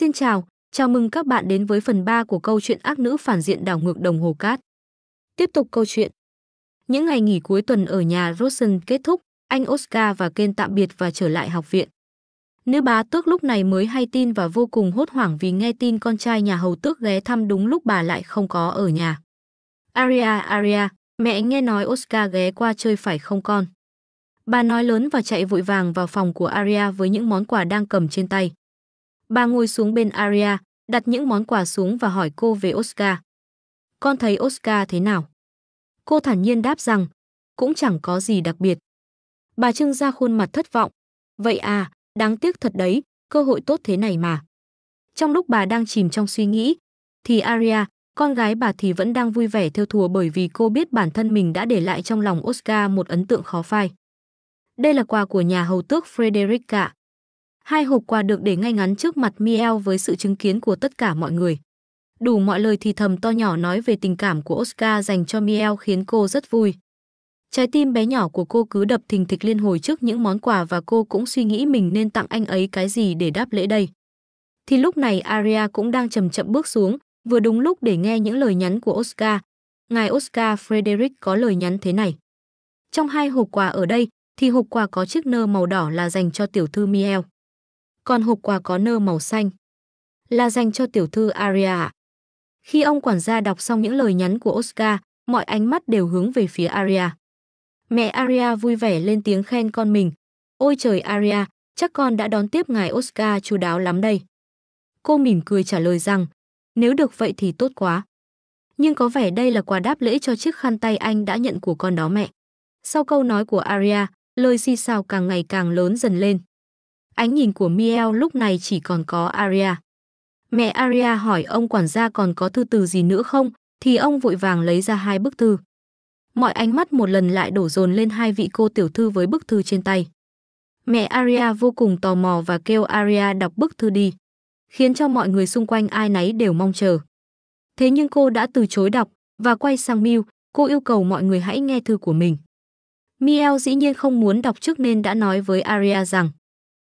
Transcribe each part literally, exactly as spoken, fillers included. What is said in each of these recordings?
Xin chào, chào mừng các bạn đến với phần ba của câu chuyện ác nữ phản diện đảo ngược đồng hồ cát. Tiếp tục câu chuyện. Những ngày nghỉ cuối tuần ở nhà Rosen kết thúc, anh Oscar và Ken tạm biệt và trở lại học viện. Nữ bá tước lúc này mới hay tin và vô cùng hốt hoảng vì nghe tin con trai nhà hầu tước ghé thăm đúng lúc bà lại không có ở nhà. Aria, Aria, mẹ nghe nói Oscar ghé qua chơi phải không con? Bà nói lớn và chạy vội vàng vào phòng của Aria với những món quà đang cầm trên tay. Bà ngồi xuống bên Aria, đặt những món quà xuống và hỏi cô về Oscar. Con thấy Oscar thế nào? Cô thản nhiên đáp rằng, cũng chẳng có gì đặc biệt. Bà trưng ra khuôn mặt thất vọng. Vậy à, đáng tiếc thật đấy, cơ hội tốt thế này mà. Trong lúc bà đang chìm trong suy nghĩ, thì Aria, con gái bà thì vẫn đang vui vẻ thêu thùa bởi vì cô biết bản thân mình đã để lại trong lòng Oscar một ấn tượng khó phai. Đây là quà của nhà hầu tước Frederica. Hai hộp quà được để ngay ngắn trước mặt Miel với sự chứng kiến của tất cả mọi người. Đủ mọi lời thì thầm to nhỏ nói về tình cảm của Oscar dành cho Miel khiến cô rất vui. Trái tim bé nhỏ của cô cứ đập thình thịch liên hồi trước những món quà và cô cũng suy nghĩ mình nên tặng anh ấy cái gì để đáp lễ đây. Thì lúc này Aria cũng đang chậm chậm bước xuống, vừa đúng lúc để nghe những lời nhắn của Oscar. Ngài Oscar Frederick có lời nhắn thế này. Trong hai hộp quà ở đây thì hộp quà có chiếc nơ màu đỏ là dành cho tiểu thư Miel. Còn hộp quà có nơ màu xanh là dành cho tiểu thư Aria. Khi ông quản gia đọc xong những lời nhắn của Oscar, mọi ánh mắt đều hướng về phía Aria. Mẹ Aria vui vẻ lên tiếng khen con mình. Ôi trời Aria, chắc con đã đón tiếp ngài Oscar chu đáo lắm đây. Cô mỉm cười trả lời rằng, nếu được vậy thì tốt quá. Nhưng có vẻ đây là quà đáp lễ cho chiếc khăn tay anh đã nhận của con đó mẹ. Sau câu nói của Aria, lời xì xào càng ngày càng lớn dần lên. Ánh nhìn của Miel lúc này chỉ còn có Aria. Mẹ Aria hỏi ông quản gia còn có thư từ gì nữa không, thì ông vội vàng lấy ra hai bức thư. Mọi ánh mắt một lần lại đổ dồn lên hai vị cô tiểu thư với bức thư trên tay. Mẹ Aria vô cùng tò mò và kêu Aria đọc bức thư đi, khiến cho mọi người xung quanh ai nấy đều mong chờ. Thế nhưng cô đã từ chối đọc và quay sang Miel, cô yêu cầu mọi người hãy nghe thư của mình. Miel dĩ nhiên không muốn đọc trước nên đã nói với Aria rằng,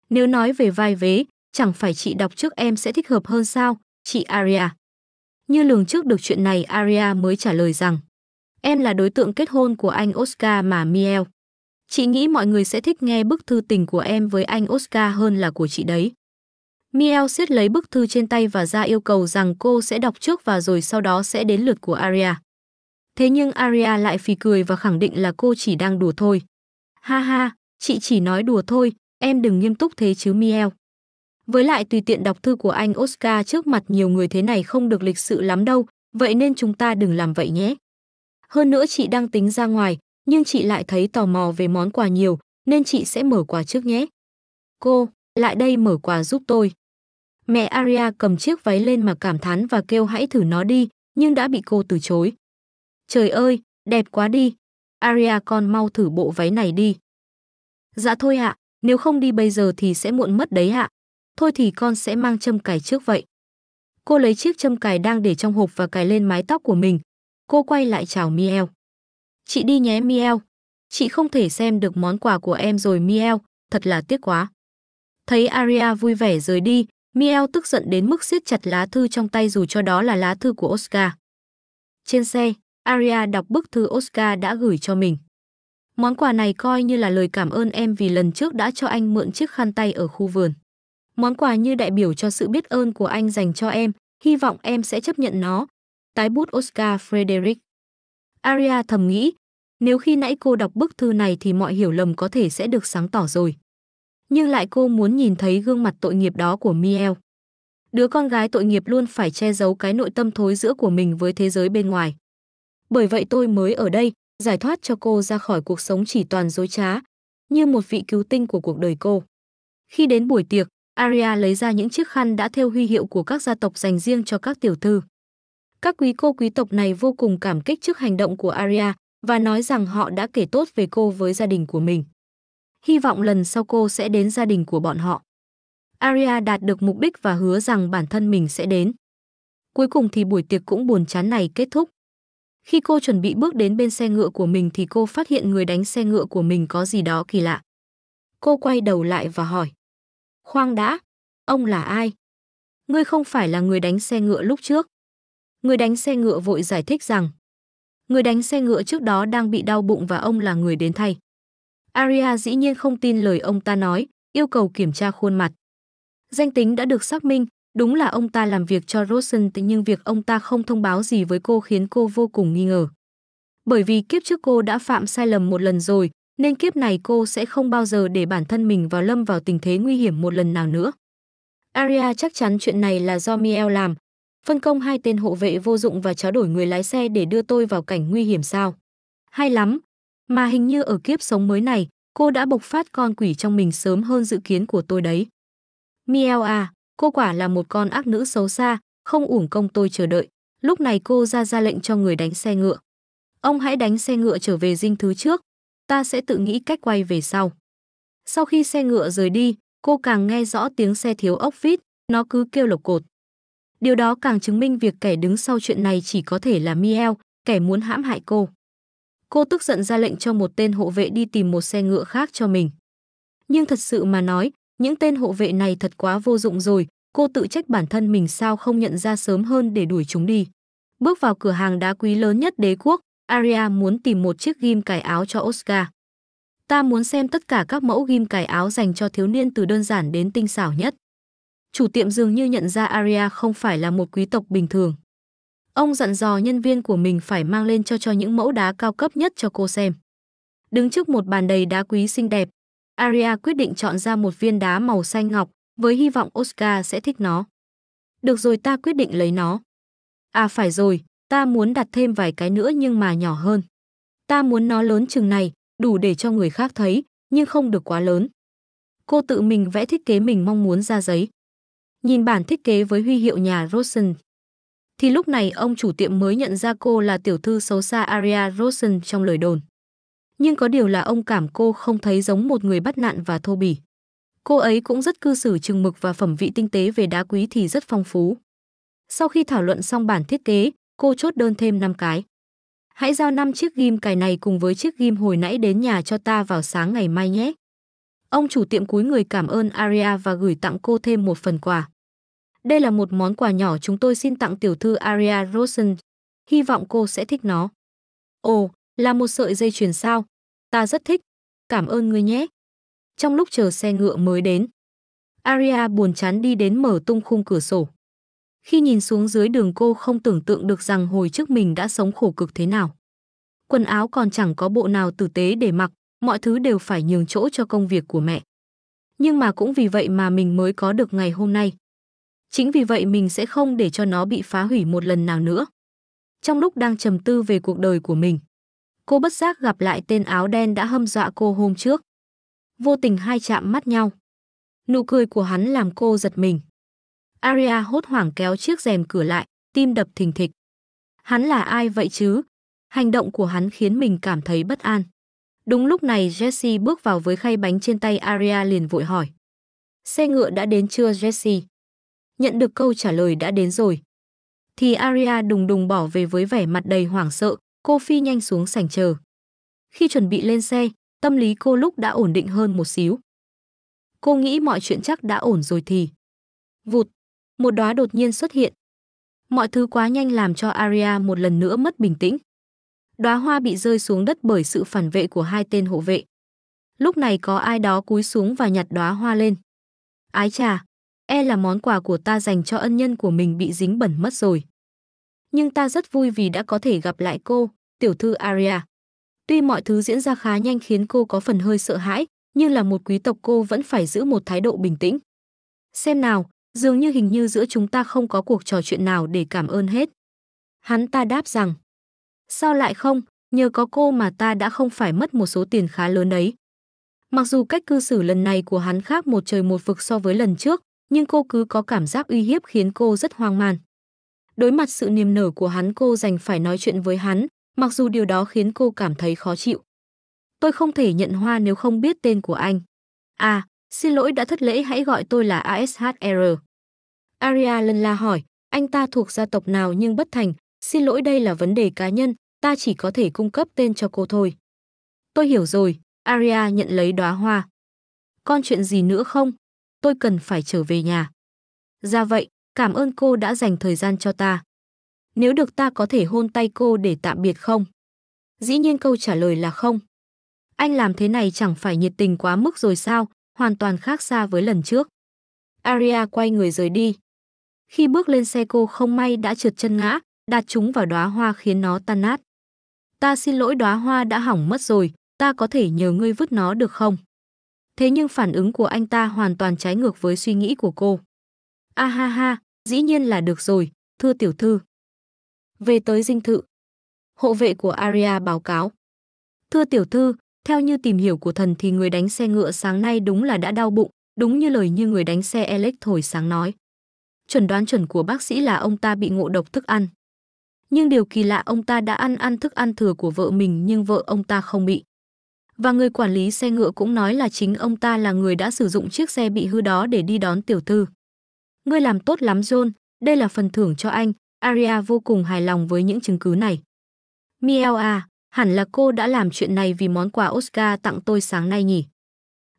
nếu nói về vai vế, chẳng phải chị đọc trước em sẽ thích hợp hơn sao, chị Aria. Như lường trước được chuyện này Aria mới trả lời rằng, em là đối tượng kết hôn của anh Oscar mà Miel. Chị nghĩ mọi người sẽ thích nghe bức thư tình của em với anh Oscar hơn là của chị đấy. Miel siết lấy bức thư trên tay và ra yêu cầu rằng cô sẽ đọc trước và rồi sau đó sẽ đến lượt của Aria. Thế nhưng Aria lại phì cười và khẳng định là cô chỉ đang đùa thôi. Ha ha, chị chỉ nói đùa thôi, em đừng nghiêm túc thế chứ Miel. Với lại tùy tiện đọc thư của anh Oscar trước mặt nhiều người thế này không được lịch sự lắm đâu, vậy nên chúng ta đừng làm vậy nhé. Hơn nữa chị đang tính ra ngoài, nhưng chị lại thấy tò mò về món quà nhiều, nên chị sẽ mở quà trước nhé. Cô, lại đây mở quà giúp tôi. Mẹ Aria cầm chiếc váy lên mà cảm thán và kêu hãy thử nó đi, nhưng đã bị cô từ chối. Trời ơi, đẹp quá đi. Aria con mau thử bộ váy này đi. Dạ thôi ạ, nếu không đi bây giờ thì sẽ muộn mất đấy ạ. Thôi thì con sẽ mang châm cài trước vậy. Cô lấy chiếc châm cài đang để trong hộp và cài lên mái tóc của mình. Cô quay lại chào Miel. Chị đi nhé Miel. Chị không thể xem được món quà của em rồi Miel, thật là tiếc quá. Thấy Aria vui vẻ rời đi, Miel tức giận đến mức siết chặt lá thư trong tay dù cho đó là lá thư của Oscar. Trên xe, Aria đọc bức thư Oscar đã gửi cho mình. Món quà này coi như là lời cảm ơn em vì lần trước đã cho anh mượn chiếc khăn tay ở khu vườn. Món quà như đại biểu cho sự biết ơn của anh dành cho em, hy vọng em sẽ chấp nhận nó. Tái bút Oscar Frederick. Aria thầm nghĩ, nếu khi nãy cô đọc bức thư này thì mọi hiểu lầm có thể sẽ được sáng tỏ rồi. Nhưng lại cô muốn nhìn thấy gương mặt tội nghiệp đó của Miel. Đứa con gái tội nghiệp luôn phải che giấu cái nội tâm thối giữa của mình với thế giới bên ngoài. Bởi vậy tôi mới ở đây, giải thoát cho cô ra khỏi cuộc sống chỉ toàn dối trá, như một vị cứu tinh của cuộc đời cô. Khi đến buổi tiệc, Aria lấy ra những chiếc khăn đã thêu huy hiệu của các gia tộc dành riêng cho các tiểu thư. Các quý cô quý tộc này vô cùng cảm kích trước hành động của Aria và nói rằng họ đã kể tốt về cô với gia đình của mình. Hy vọng lần sau cô sẽ đến gia đình của bọn họ. Aria đạt được mục đích và hứa rằng bản thân mình sẽ đến. Cuối cùng thì buổi tiệc cũng buồn chán này kết thúc. Khi cô chuẩn bị bước đến bên xe ngựa của mình thì cô phát hiện người đánh xe ngựa của mình có gì đó kỳ lạ. Cô quay đầu lại và hỏi. Khoan đã, ông là ai? ngươi không phải là người đánh xe ngựa lúc trước. Người đánh xe ngựa vội giải thích rằng người đánh xe ngựa trước đó đang bị đau bụng và ông là người đến thay. Aria dĩ nhiên không tin lời ông ta nói, yêu cầu kiểm tra khuôn mặt. Danh tính đã được xác minh, đúng là ông ta làm việc cho Rosen, nhưng việc ông ta không thông báo gì với cô khiến cô vô cùng nghi ngờ. Bởi vì kiếp trước cô đã phạm sai lầm một lần rồi, nên kiếp này cô sẽ không bao giờ để bản thân mình vào lâm vào tình thế nguy hiểm một lần nào nữa. Aria chắc chắn chuyện này là do Miel làm, phân công hai tên hộ vệ vô dụng và trao đổi người lái xe để đưa tôi vào cảnh nguy hiểm sao? Hay lắm, mà hình như ở kiếp sống mới này, cô đã bộc phát con quỷ trong mình sớm hơn dự kiến của tôi đấy. Miel à, cô quả là một con ác nữ xấu xa, không uổng công tôi chờ đợi. Lúc này cô ra ra lệnh cho người đánh xe ngựa. Ông hãy đánh xe ngựa trở về dinh thứ trước, ta sẽ tự nghĩ cách quay về sau. Sau khi xe ngựa rời đi, cô càng nghe rõ tiếng xe thiếu ốc vít, nó cứ kêu lộc cộc. Điều đó càng chứng minh việc kẻ đứng sau chuyện này chỉ có thể là Miel, kẻ muốn hãm hại cô. Cô tức giận ra lệnh cho một tên hộ vệ đi tìm một xe ngựa khác cho mình. Nhưng thật sự mà nói, những tên hộ vệ này thật quá vô dụng rồi, cô tự trách bản thân mình sao không nhận ra sớm hơn để đuổi chúng đi. Bước vào cửa hàng đá quý lớn nhất đế quốc, Aria muốn tìm một chiếc ghim cài áo cho Oscar. Ta muốn xem tất cả các mẫu ghim cài áo dành cho thiếu niên từ đơn giản đến tinh xảo nhất. Chủ tiệm dường như nhận ra Aria không phải là một quý tộc bình thường. Ông dặn dò nhân viên của mình phải mang lên cho cho những mẫu đá cao cấp nhất cho cô xem. Đứng trước một bàn đầy đá quý xinh đẹp, Aria quyết định chọn ra một viên đá màu xanh ngọc với hy vọng Oscar sẽ thích nó. Được rồi, ta quyết định lấy nó. À phải rồi, ta muốn đặt thêm vài cái nữa nhưng mà nhỏ hơn. Ta muốn nó lớn chừng này, đủ để cho người khác thấy, nhưng không được quá lớn. Cô tự mình vẽ thiết kế mình mong muốn ra giấy. Nhìn bản thiết kế với huy hiệu nhà Rosen. Thì lúc này ông chủ tiệm mới nhận ra cô là tiểu thư xấu xa Aria Rosen trong lời đồn. Nhưng có điều là ông cảm cô không thấy giống một người bắt nạn và thô bỉ. Cô ấy cũng rất cư xử chừng mực và phẩm vị tinh tế về đá quý thì rất phong phú. Sau khi thảo luận xong bản thiết kế, cô chốt đơn thêm năm cái. Hãy giao năm chiếc ghim cài này cùng với chiếc ghim hồi nãy đến nhà cho ta vào sáng ngày mai nhé. Ông chủ tiệm cúi người cảm ơn Aria và gửi tặng cô thêm một phần quà. Đây là một món quà nhỏ chúng tôi xin tặng tiểu thư Aria Rosen. Hy vọng cô sẽ thích nó. Ồ, là một sợi dây chuyền sao? Ta rất thích. Cảm ơn ngươi nhé. Trong lúc chờ xe ngựa mới đến, Aria buồn chán đi đến mở tung khung cửa sổ. Khi nhìn xuống dưới đường cô không tưởng tượng được rằng hồi trước mình đã sống khổ cực thế nào. Quần áo còn chẳng có bộ nào tử tế để mặc, mọi thứ đều phải nhường chỗ cho công việc của mẹ. Nhưng mà cũng vì vậy mà mình mới có được ngày hôm nay. Chính vì vậy mình sẽ không để cho nó bị phá hủy một lần nào nữa. Trong lúc đang trầm tư về cuộc đời của mình, cô bất giác gặp lại tên áo đen đã hăm dọa cô hôm trước. Vô tình hai chạm mắt nhau. Nụ cười của hắn làm cô giật mình. Aria hốt hoảng kéo chiếc rèm cửa lại, tim đập thình thịch. Hắn là ai vậy chứ? Hành động của hắn khiến mình cảm thấy bất an. Đúng lúc này Jessie bước vào với khay bánh trên tay. Aria liền vội hỏi. Xe ngựa đã đến chưa Jessie? Nhận được câu trả lời đã đến rồi, thì Aria đùng đùng bỏ về với vẻ mặt đầy hoảng sợ. Cô phi nhanh xuống sảnh chờ. Khi chuẩn bị lên xe, tâm lý cô lúc đã ổn định hơn một xíu. Cô nghĩ mọi chuyện chắc đã ổn rồi thì... Vụt, một đóa đột nhiên xuất hiện. Mọi thứ quá nhanh làm cho Aria một lần nữa mất bình tĩnh. Đóa hoa bị rơi xuống đất bởi sự phản vệ của hai tên hộ vệ. Lúc này có ai đó cúi xuống và nhặt đóa hoa lên. Ái chà, e là món quà của ta dành cho ân nhân của mình bị dính bẩn mất rồi. Nhưng ta rất vui vì đã có thể gặp lại cô, tiểu thư Aria. Tuy mọi thứ diễn ra khá nhanh khiến cô có phần hơi sợ hãi, nhưng là một quý tộc cô vẫn phải giữ một thái độ bình tĩnh. Xem nào, dường như hình như giữa chúng ta không có cuộc trò chuyện nào để cảm ơn hết. Hắn ta đáp rằng, sao lại không, nhờ có cô mà ta đã không phải mất một số tiền khá lớn đấy. Mặc dù cách cư xử lần này của hắn khác một trời một vực so với lần trước, nhưng cô cứ có cảm giác uy hiếp khiến cô rất hoang mang. Đối mặt sự niềm nở của hắn, cô đành phải nói chuyện với hắn, mặc dù điều đó khiến cô cảm thấy khó chịu. Tôi không thể nhận hoa nếu không biết tên của anh. À, xin lỗi đã thất lễ, hãy gọi tôi là A S H R. Aria lần la hỏi, anh ta thuộc gia tộc nào nhưng bất thành, xin lỗi đây là vấn đề cá nhân, ta chỉ có thể cung cấp tên cho cô thôi. Tôi hiểu rồi, Aria nhận lấy đóa hoa. Còn chuyện gì nữa không? Tôi cần phải trở về nhà. Ra vậy, cảm ơn cô đã dành thời gian cho ta. Nếu được ta có thể hôn tay cô để tạm biệt không? Dĩ nhiên câu trả lời là không. Anh làm thế này chẳng phải nhiệt tình quá mức rồi sao, hoàn toàn khác xa với lần trước. Aria quay người rời đi. Khi bước lên xe cô không may đã trượt chân ngã, đạp trúng vào đóa hoa khiến nó tan nát. Ta xin lỗi, đóa hoa đã hỏng mất rồi, ta có thể nhờ ngươi vứt nó được không? Thế nhưng phản ứng của anh ta hoàn toàn trái ngược với suy nghĩ của cô. A ha ha, dĩ nhiên là được rồi, thưa tiểu thư. Về tới dinh thự. Hộ vệ của Aria báo cáo. Thưa tiểu thư, theo như tìm hiểu của thần thì người đánh xe ngựa sáng nay đúng là đã đau bụng, đúng như lời như người đánh xe Alex thổi sáng nói. Chẩn đoán chuẩn của bác sĩ là ông ta bị ngộ độc thức ăn. Nhưng điều kỳ lạ ông ta đã ăn ăn thức ăn thừa của vợ mình nhưng vợ ông ta không bị. Và người quản lý xe ngựa cũng nói là chính ông ta là người đã sử dụng chiếc xe bị hư đó để đi đón tiểu thư. Ngươi làm tốt lắm John, đây là phần thưởng cho anh. Aria vô cùng hài lòng với những chứng cứ này. Miel à, hẳn là cô đã làm chuyện này vì món quà Oscar tặng tôi sáng nay nhỉ.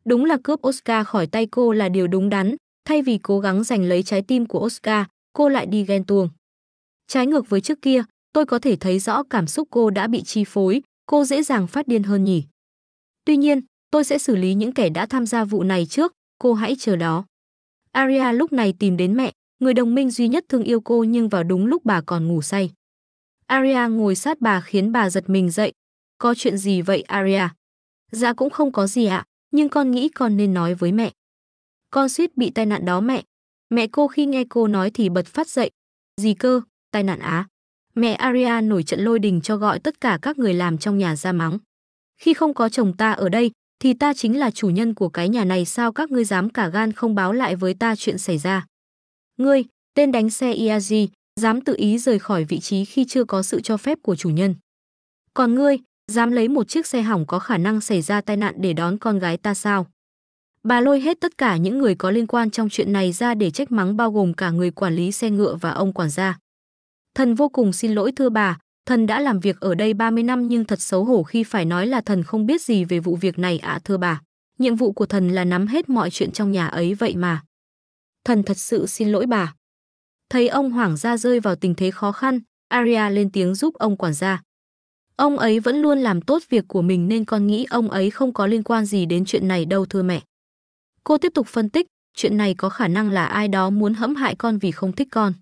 Đúng là cướp Oscar khỏi tay cô là điều đúng đắn, thay vì cố gắng giành lấy trái tim của Oscar, cô lại đi ghen tuông. Trái ngược với trước kia, tôi có thể thấy rõ cảm xúc cô đã bị chi phối, cô dễ dàng phát điên hơn nhỉ. Tuy nhiên, tôi sẽ xử lý những kẻ đã tham gia vụ này trước, cô hãy chờ đó. Aria lúc này tìm đến mẹ, người đồng minh duy nhất thương yêu cô nhưng vào đúng lúc bà còn ngủ say. Aria ngồi sát bà khiến bà giật mình dậy. Có chuyện gì vậy Aria? Dạ cũng không có gì ạ, à, nhưng con nghĩ con nên nói với mẹ. Con suýt bị tai nạn đó mẹ. Mẹ cô khi nghe cô nói thì bật phát dậy. Gì cơ, tai nạn á? Mẹ Aria nổi trận lôi đình cho gọi tất cả các người làm trong nhà ra mắng. Khi không có chồng ta ở đây thì ta chính là chủ nhân của cái nhà này, sao các ngươi dám cả gan không báo lại với ta chuyện xảy ra? Ngươi, tên đánh xe Iazi, dám tự ý rời khỏi vị trí khi chưa có sự cho phép của chủ nhân. Còn ngươi, dám lấy một chiếc xe hỏng có khả năng xảy ra tai nạn để đón con gái ta sao? Bà lôi hết tất cả những người có liên quan trong chuyện này ra để trách mắng, bao gồm cả người quản lý xe ngựa và ông quản gia. Thần vô cùng xin lỗi thưa bà, thần đã làm việc ở đây ba mươi năm nhưng thật xấu hổ khi phải nói là thần không biết gì về vụ việc này ạ à, thưa bà. Nhiệm vụ của thần là nắm hết mọi chuyện trong nhà ấy vậy mà. Thần thật sự xin lỗi bà. Thấy ông hoàng gia rơi vào tình thế khó khăn, Aria lên tiếng giúp ông quản gia. Ông ấy vẫn luôn làm tốt việc của mình nên con nghĩ ông ấy không có liên quan gì đến chuyện này đâu thưa mẹ. Cô tiếp tục phân tích, chuyện này có khả năng là ai đó muốn hãm hại con vì không thích con.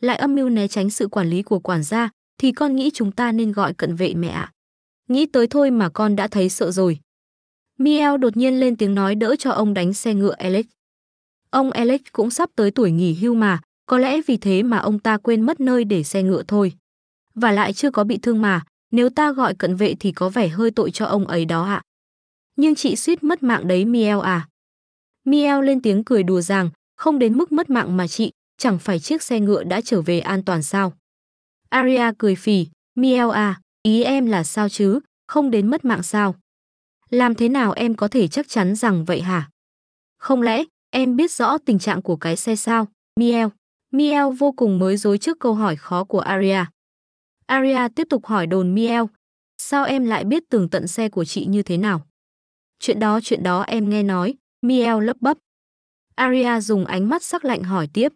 Lại âm mưu né tránh sự quản lý của quản gia, thì con nghĩ chúng ta nên gọi cận vệ mẹ ạ. Nghĩ tới thôi mà con đã thấy sợ rồi. Miel đột nhiên lên tiếng nói đỡ cho ông đánh xe ngựa Alex. Ông Alex cũng sắp tới tuổi nghỉ hưu mà, có lẽ vì thế mà ông ta quên mất nơi để xe ngựa thôi. Và lại chưa có bị thương mà, nếu ta gọi cận vệ thì có vẻ hơi tội cho ông ấy đó ạ. Nhưng chị suýt mất mạng đấy Miel à. Miel lên tiếng cười đùa rằng, không đến mức mất mạng mà chị, chẳng phải chiếc xe ngựa đã trở về an toàn sao. Aria cười phì, Miel à, ý em là sao chứ, không đến mất mạng sao? Làm thế nào em có thể chắc chắn rằng vậy hả? Không lẽ em biết rõ tình trạng của cái xe sao, Miel? Miel vô cùng bối rối trước câu hỏi khó của Aria. Aria tiếp tục hỏi đồn Miel, sao em lại biết tường tận xe của chị như thế nào? Chuyện đó chuyện đó em nghe nói, Miel lấp bấp. Aria dùng ánh mắt sắc lạnh hỏi tiếp.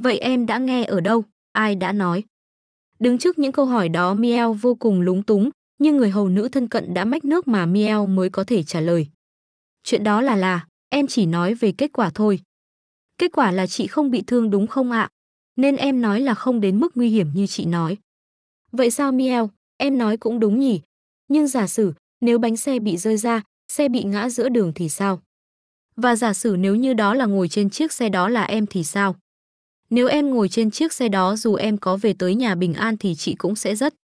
Vậy em đã nghe ở đâu, ai đã nói? Đứng trước những câu hỏi đó Miel vô cùng lúng túng, nhưng người hầu nữ thân cận đã mách nước mà Miel mới có thể trả lời. Chuyện đó là là, em chỉ nói về kết quả thôi. Kết quả là chị không bị thương đúng không ạ? Nên em nói là không đến mức nguy hiểm như chị nói. Vậy sao Miel, em nói cũng đúng nhỉ? Nhưng giả sử, nếu bánh xe bị rơi ra, xe bị ngã giữa đường thì sao? Và giả sử nếu như đó là ngồi trên chiếc xe đó là em thì sao? Nếu em ngồi trên chiếc xe đó dù em có về tới nhà bình an thì chị cũng sẽ rất.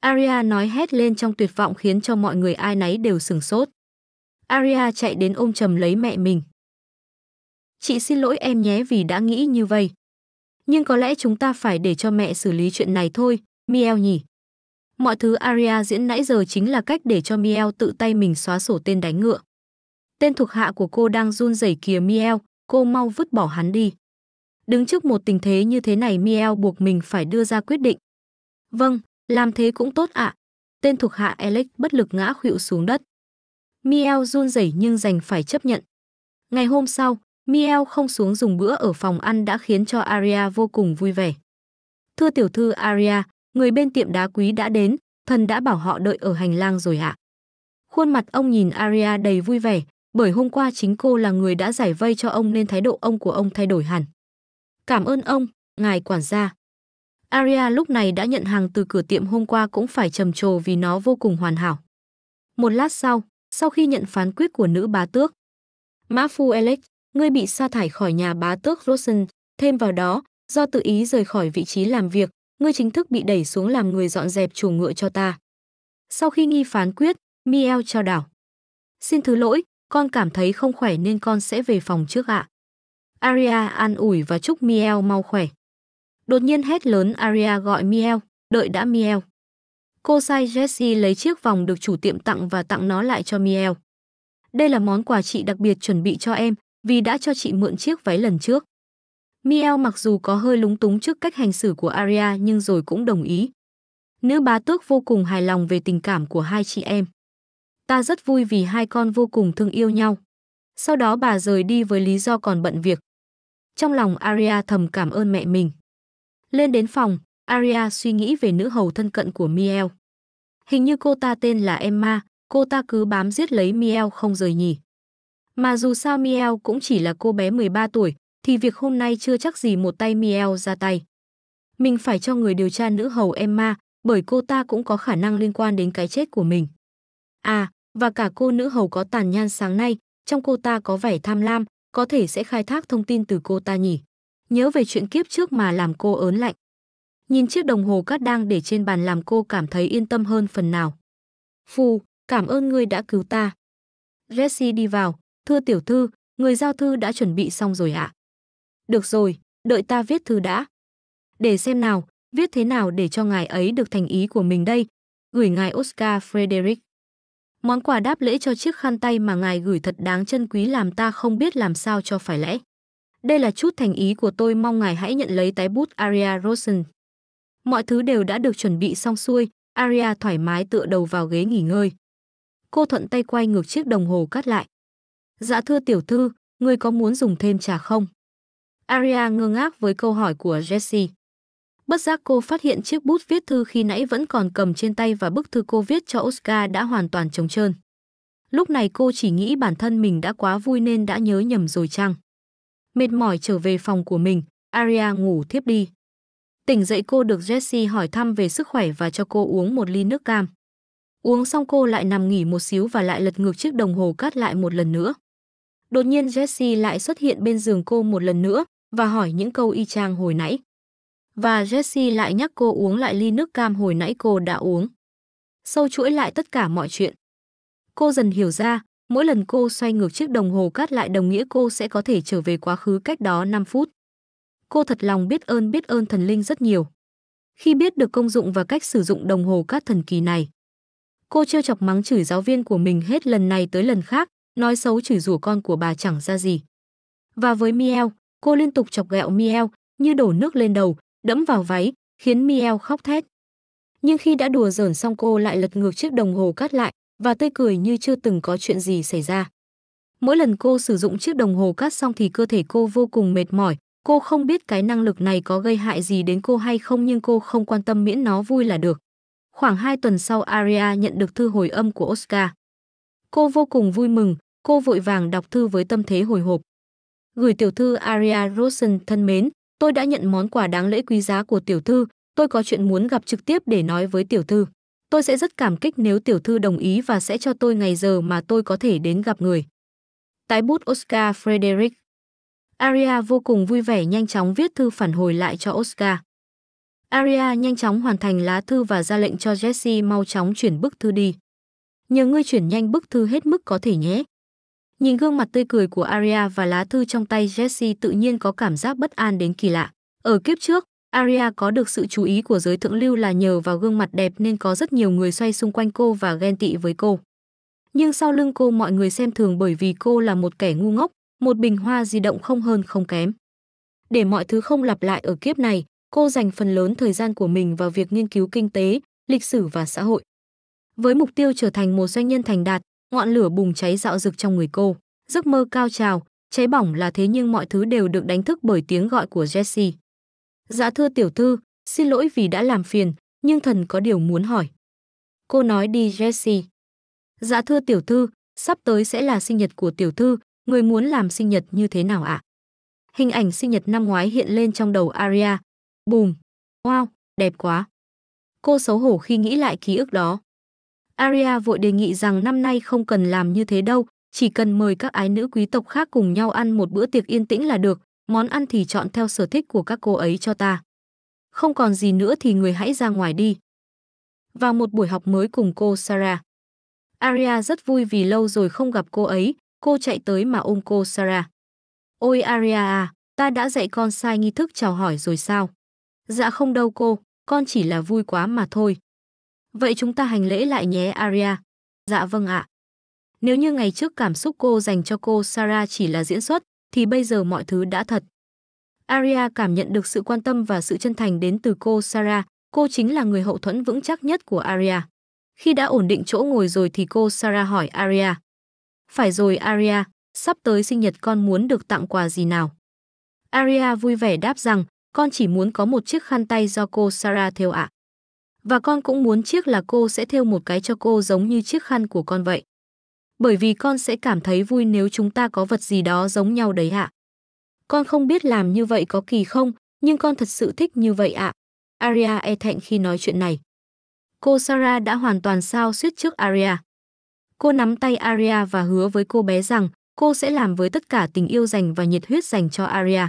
Aria nói hét lên trong tuyệt vọng khiến cho mọi người ai nấy đều sửng sốt. Aria chạy đến ôm chầm lấy mẹ mình. Chị xin lỗi em nhé vì đã nghĩ như vậy. Nhưng có lẽ chúng ta phải để cho mẹ xử lý chuyện này thôi, Miel nhỉ? Mọi thứ Aria diễn nãy giờ chính là cách để cho Miel tự tay mình xóa sổ tên đánh ngựa. Tên thuộc hạ của cô đang run rẩy kìa Miel, cô mau vứt bỏ hắn đi. Đứng trước một tình thế như thế này Miel buộc mình phải đưa ra quyết định. Vâng, làm thế cũng tốt ạ. À. Tên thuộc hạ Alex bất lực ngã khuỵu xuống đất. Miel run rẩy nhưng đành phải chấp nhận. Ngày hôm sau, Miel không xuống dùng bữa ở phòng ăn đã khiến cho Aria vô cùng vui vẻ. Thưa tiểu thư Aria, người bên tiệm đá quý đã đến, thần đã bảo họ đợi ở hành lang rồi ạ. Khuôn mặt ông nhìn Aria đầy vui vẻ, bởi hôm qua chính cô là người đã giải vây cho ông nên thái độ ông của ông thay đổi hẳn. Cảm ơn ông, ngài quản gia. Aria lúc này đã nhận hàng từ cửa tiệm hôm qua cũng phải trầm trồ vì nó vô cùng hoàn hảo. Một lát sau, sau khi nhận phán quyết của nữ bá tước, Mã Phu Alex, ngươi bị sa thải khỏi nhà bá tước Rosen, thêm vào đó, do tự ý rời khỏi vị trí làm việc, ngươi chính thức bị đẩy xuống làm người dọn dẹp chuồng ngựa cho ta. Sau khi nghi phán quyết, Miel trao đảo. Xin thứ lỗi, con cảm thấy không khỏe nên con sẽ về phòng trước ạ. Aria an ủi và chúc Miel mau khỏe. Đột nhiên hét lớn Aria gọi Miel, đợi đã Miel. Cô sai Jessie lấy chiếc vòng được chủ tiệm tặng và tặng nó lại cho Miel. Đây là món quà chị đặc biệt chuẩn bị cho em, vì đã cho chị mượn chiếc váy lần trước. Miel mặc dù có hơi lúng túng trước cách hành xử của Aria nhưng rồi cũng đồng ý. Nữ bá tước vô cùng hài lòng về tình cảm của hai chị em. Ta rất vui vì hai con vô cùng thương yêu nhau. Sau đó bà rời đi với lý do còn bận việc. Trong lòng Aria thầm cảm ơn mẹ mình. Lên đến phòng, Aria suy nghĩ về nữ hầu thân cận của Miel. Hình như cô ta tên là Emma, cô ta cứ bám giết lấy Miel không rời nhỉ. Mà dù sao Miel cũng chỉ là cô bé mười ba tuổi, thì việc hôm nay chưa chắc gì một tay Miel ra tay. Mình phải cho người điều tra nữ hầu Emma, bởi cô ta cũng có khả năng liên quan đến cái chết của mình. À, và cả cô nữ hầu có tàn nhang sáng nay, trong cô ta có vẻ tham lam, có thể sẽ khai thác thông tin từ cô ta nhỉ. Nhớ về chuyện kiếp trước mà làm cô ớn lạnh. Nhìn chiếc đồng hồ cát đang để trên bàn làm cô cảm thấy yên tâm hơn phần nào. Phù, cảm ơn ngươi đã cứu ta. Jessie đi vào, thưa tiểu thư, người giao thư đã chuẩn bị xong rồi ạ. Được rồi, đợi ta viết thư đã. Để xem nào, viết thế nào để cho ngài ấy được thành ý của mình đây. Gửi ngài Oscar Frederick. Món quà đáp lễ cho chiếc khăn tay mà ngài gửi thật đáng trân quý làm ta không biết làm sao cho phải lẽ. Đây là chút thành ý của tôi, mong ngài hãy nhận lấy. Tái bút Aria Rosen. Mọi thứ đều đã được chuẩn bị xong xuôi, Aria thoải mái tựa đầu vào ghế nghỉ ngơi. Cô thuận tay quay ngược chiếc đồng hồ cát lại. Dạ thưa tiểu thư, ngươi có muốn dùng thêm trà không? Aria ngơ ngác với câu hỏi của Jessie. Bất giác cô phát hiện chiếc bút viết thư khi nãy vẫn còn cầm trên tay và bức thư cô viết cho Oscar đã hoàn toàn trống trơn. Lúc này cô chỉ nghĩ bản thân mình đã quá vui nên đã nhớ nhầm rồi chăng? Mệt mỏi trở về phòng của mình, Aria ngủ thiếp đi. Tỉnh dậy cô được Jessie hỏi thăm về sức khỏe và cho cô uống một ly nước cam. Uống xong cô lại nằm nghỉ một xíu và lại lật ngược chiếc đồng hồ cát lại một lần nữa. Đột nhiên Jessie lại xuất hiện bên giường cô một lần nữa và hỏi những câu y chang hồi nãy. Và Jessie lại nhắc cô uống lại ly nước cam hồi nãy cô đã uống. Sâu chuỗi lại tất cả mọi chuyện. Cô dần hiểu ra, mỗi lần cô xoay ngược chiếc đồng hồ cát lại đồng nghĩa cô sẽ có thể trở về quá khứ cách đó năm phút. Cô thật lòng biết ơn biết ơn thần linh rất nhiều. Khi biết được công dụng và cách sử dụng đồng hồ cát thần kỳ này, cô trêu chọc mắng chửi giáo viên của mình hết lần này tới lần khác, nói xấu chửi rủa con của bà chẳng ra gì. Và với Miel, cô liên tục chọc ghẹo Miel như đổ nước lên đầu, đẫm vào váy, khiến Miel khóc thét. Nhưng khi đã đùa giỡn xong cô lại lật ngược chiếc đồng hồ cát lại và tươi cười như chưa từng có chuyện gì xảy ra. Mỗi lần cô sử dụng chiếc đồng hồ cát xong thì cơ thể cô vô cùng mệt mỏi. Cô không biết cái năng lực này có gây hại gì đến cô hay không nhưng cô không quan tâm miễn nó vui là được. Khoảng hai tuần sau Aria nhận được thư hồi âm của Oscar. Cô vô cùng vui mừng, cô vội vàng đọc thư với tâm thế hồi hộp. Gửi tiểu thư Aria Rosen thân mến, tôi đã nhận món quà đáng lễ quý giá của tiểu thư, tôi có chuyện muốn gặp trực tiếp để nói với tiểu thư. Tôi sẽ rất cảm kích nếu tiểu thư đồng ý và sẽ cho tôi ngày giờ mà tôi có thể đến gặp người. Tái bút Oscar Frederick. Aria vô cùng vui vẻ nhanh chóng viết thư phản hồi lại cho Oscar. Aria nhanh chóng hoàn thành lá thư và ra lệnh cho Jessie mau chóng chuyển bức thư đi. Nhờ ngươi chuyển nhanh bức thư hết mức có thể nhé. Nhìn gương mặt tươi cười của Aria và lá thư trong tay, Jessie tự nhiên có cảm giác bất an đến kỳ lạ. Ở kiếp trước, Aria có được sự chú ý của giới thượng lưu là nhờ vào gương mặt đẹp nên có rất nhiều người xoay xung quanh cô và ghen tị với cô. Nhưng sau lưng cô mọi người xem thường bởi vì cô là một kẻ ngu ngốc, một bình hoa di động không hơn không kém. Để mọi thứ không lặp lại ở kiếp này, cô dành phần lớn thời gian của mình vào việc nghiên cứu kinh tế, lịch sử và xã hội. Với mục tiêu trở thành một doanh nhân thành đạt, ngọn lửa bùng cháy rạo rực trong người cô, giấc mơ cao trào, cháy bỏng là thế nhưng mọi thứ đều được đánh thức bởi tiếng gọi của Jessie. Dạ thưa tiểu thư, xin lỗi vì đã làm phiền, nhưng thần có điều muốn hỏi. Cô nói đi Jessie. Dạ thưa tiểu thư, sắp tới sẽ là sinh nhật của tiểu thư, người muốn làm sinh nhật như thế nào ạ? À? Hình ảnh sinh nhật năm ngoái hiện lên trong đầu Aria. Bùm! Wow, đẹp quá! Cô xấu hổ khi nghĩ lại ký ức đó. Aria vội đề nghị rằng năm nay không cần làm như thế đâu, chỉ cần mời các ái nữ quý tộc khác cùng nhau ăn một bữa tiệc yên tĩnh là được, món ăn thì chọn theo sở thích của các cô ấy cho ta. Không còn gì nữa thì người hãy ra ngoài đi. Vào một buổi học mới cùng cô Sarah. Aria rất vui vì lâu rồi không gặp cô ấy, cô chạy tới mà ôm cô Sarah. Ôi Aria à, ta đã dạy con sai nghi thức chào hỏi rồi sao? Dạ không đâu cô, con chỉ là vui quá mà thôi. Vậy chúng ta hành lễ lại nhé Aria. Dạ vâng ạ. Nếu như ngày trước cảm xúc cô dành cho cô Sarah chỉ là diễn xuất, thì bây giờ mọi thứ đã thật. Aria cảm nhận được sự quan tâm và sự chân thành đến từ cô Sarah, cô chính là người hậu thuẫn vững chắc nhất của Aria. Khi đã ổn định chỗ ngồi rồi thì cô Sarah hỏi Aria. Phải rồi Aria, sắp tới sinh nhật con muốn được tặng quà gì nào? Aria vui vẻ đáp rằng con chỉ muốn có một chiếc khăn tay do cô Sarah thêu ạ. Và con cũng muốn chiếc là cô sẽ thêu một cái cho cô giống như chiếc khăn của con vậy. Bởi vì con sẽ cảm thấy vui nếu chúng ta có vật gì đó giống nhau đấy ạ. Con không biết làm như vậy có kỳ không, nhưng con thật sự thích như vậy ạ. Aria e thẹn khi nói chuyện này. Cô Sarah đã hoàn toàn xao xuyết trước Aria. Cô nắm tay Aria và hứa với cô bé rằng cô sẽ làm với tất cả tình yêu dành và nhiệt huyết dành cho Aria.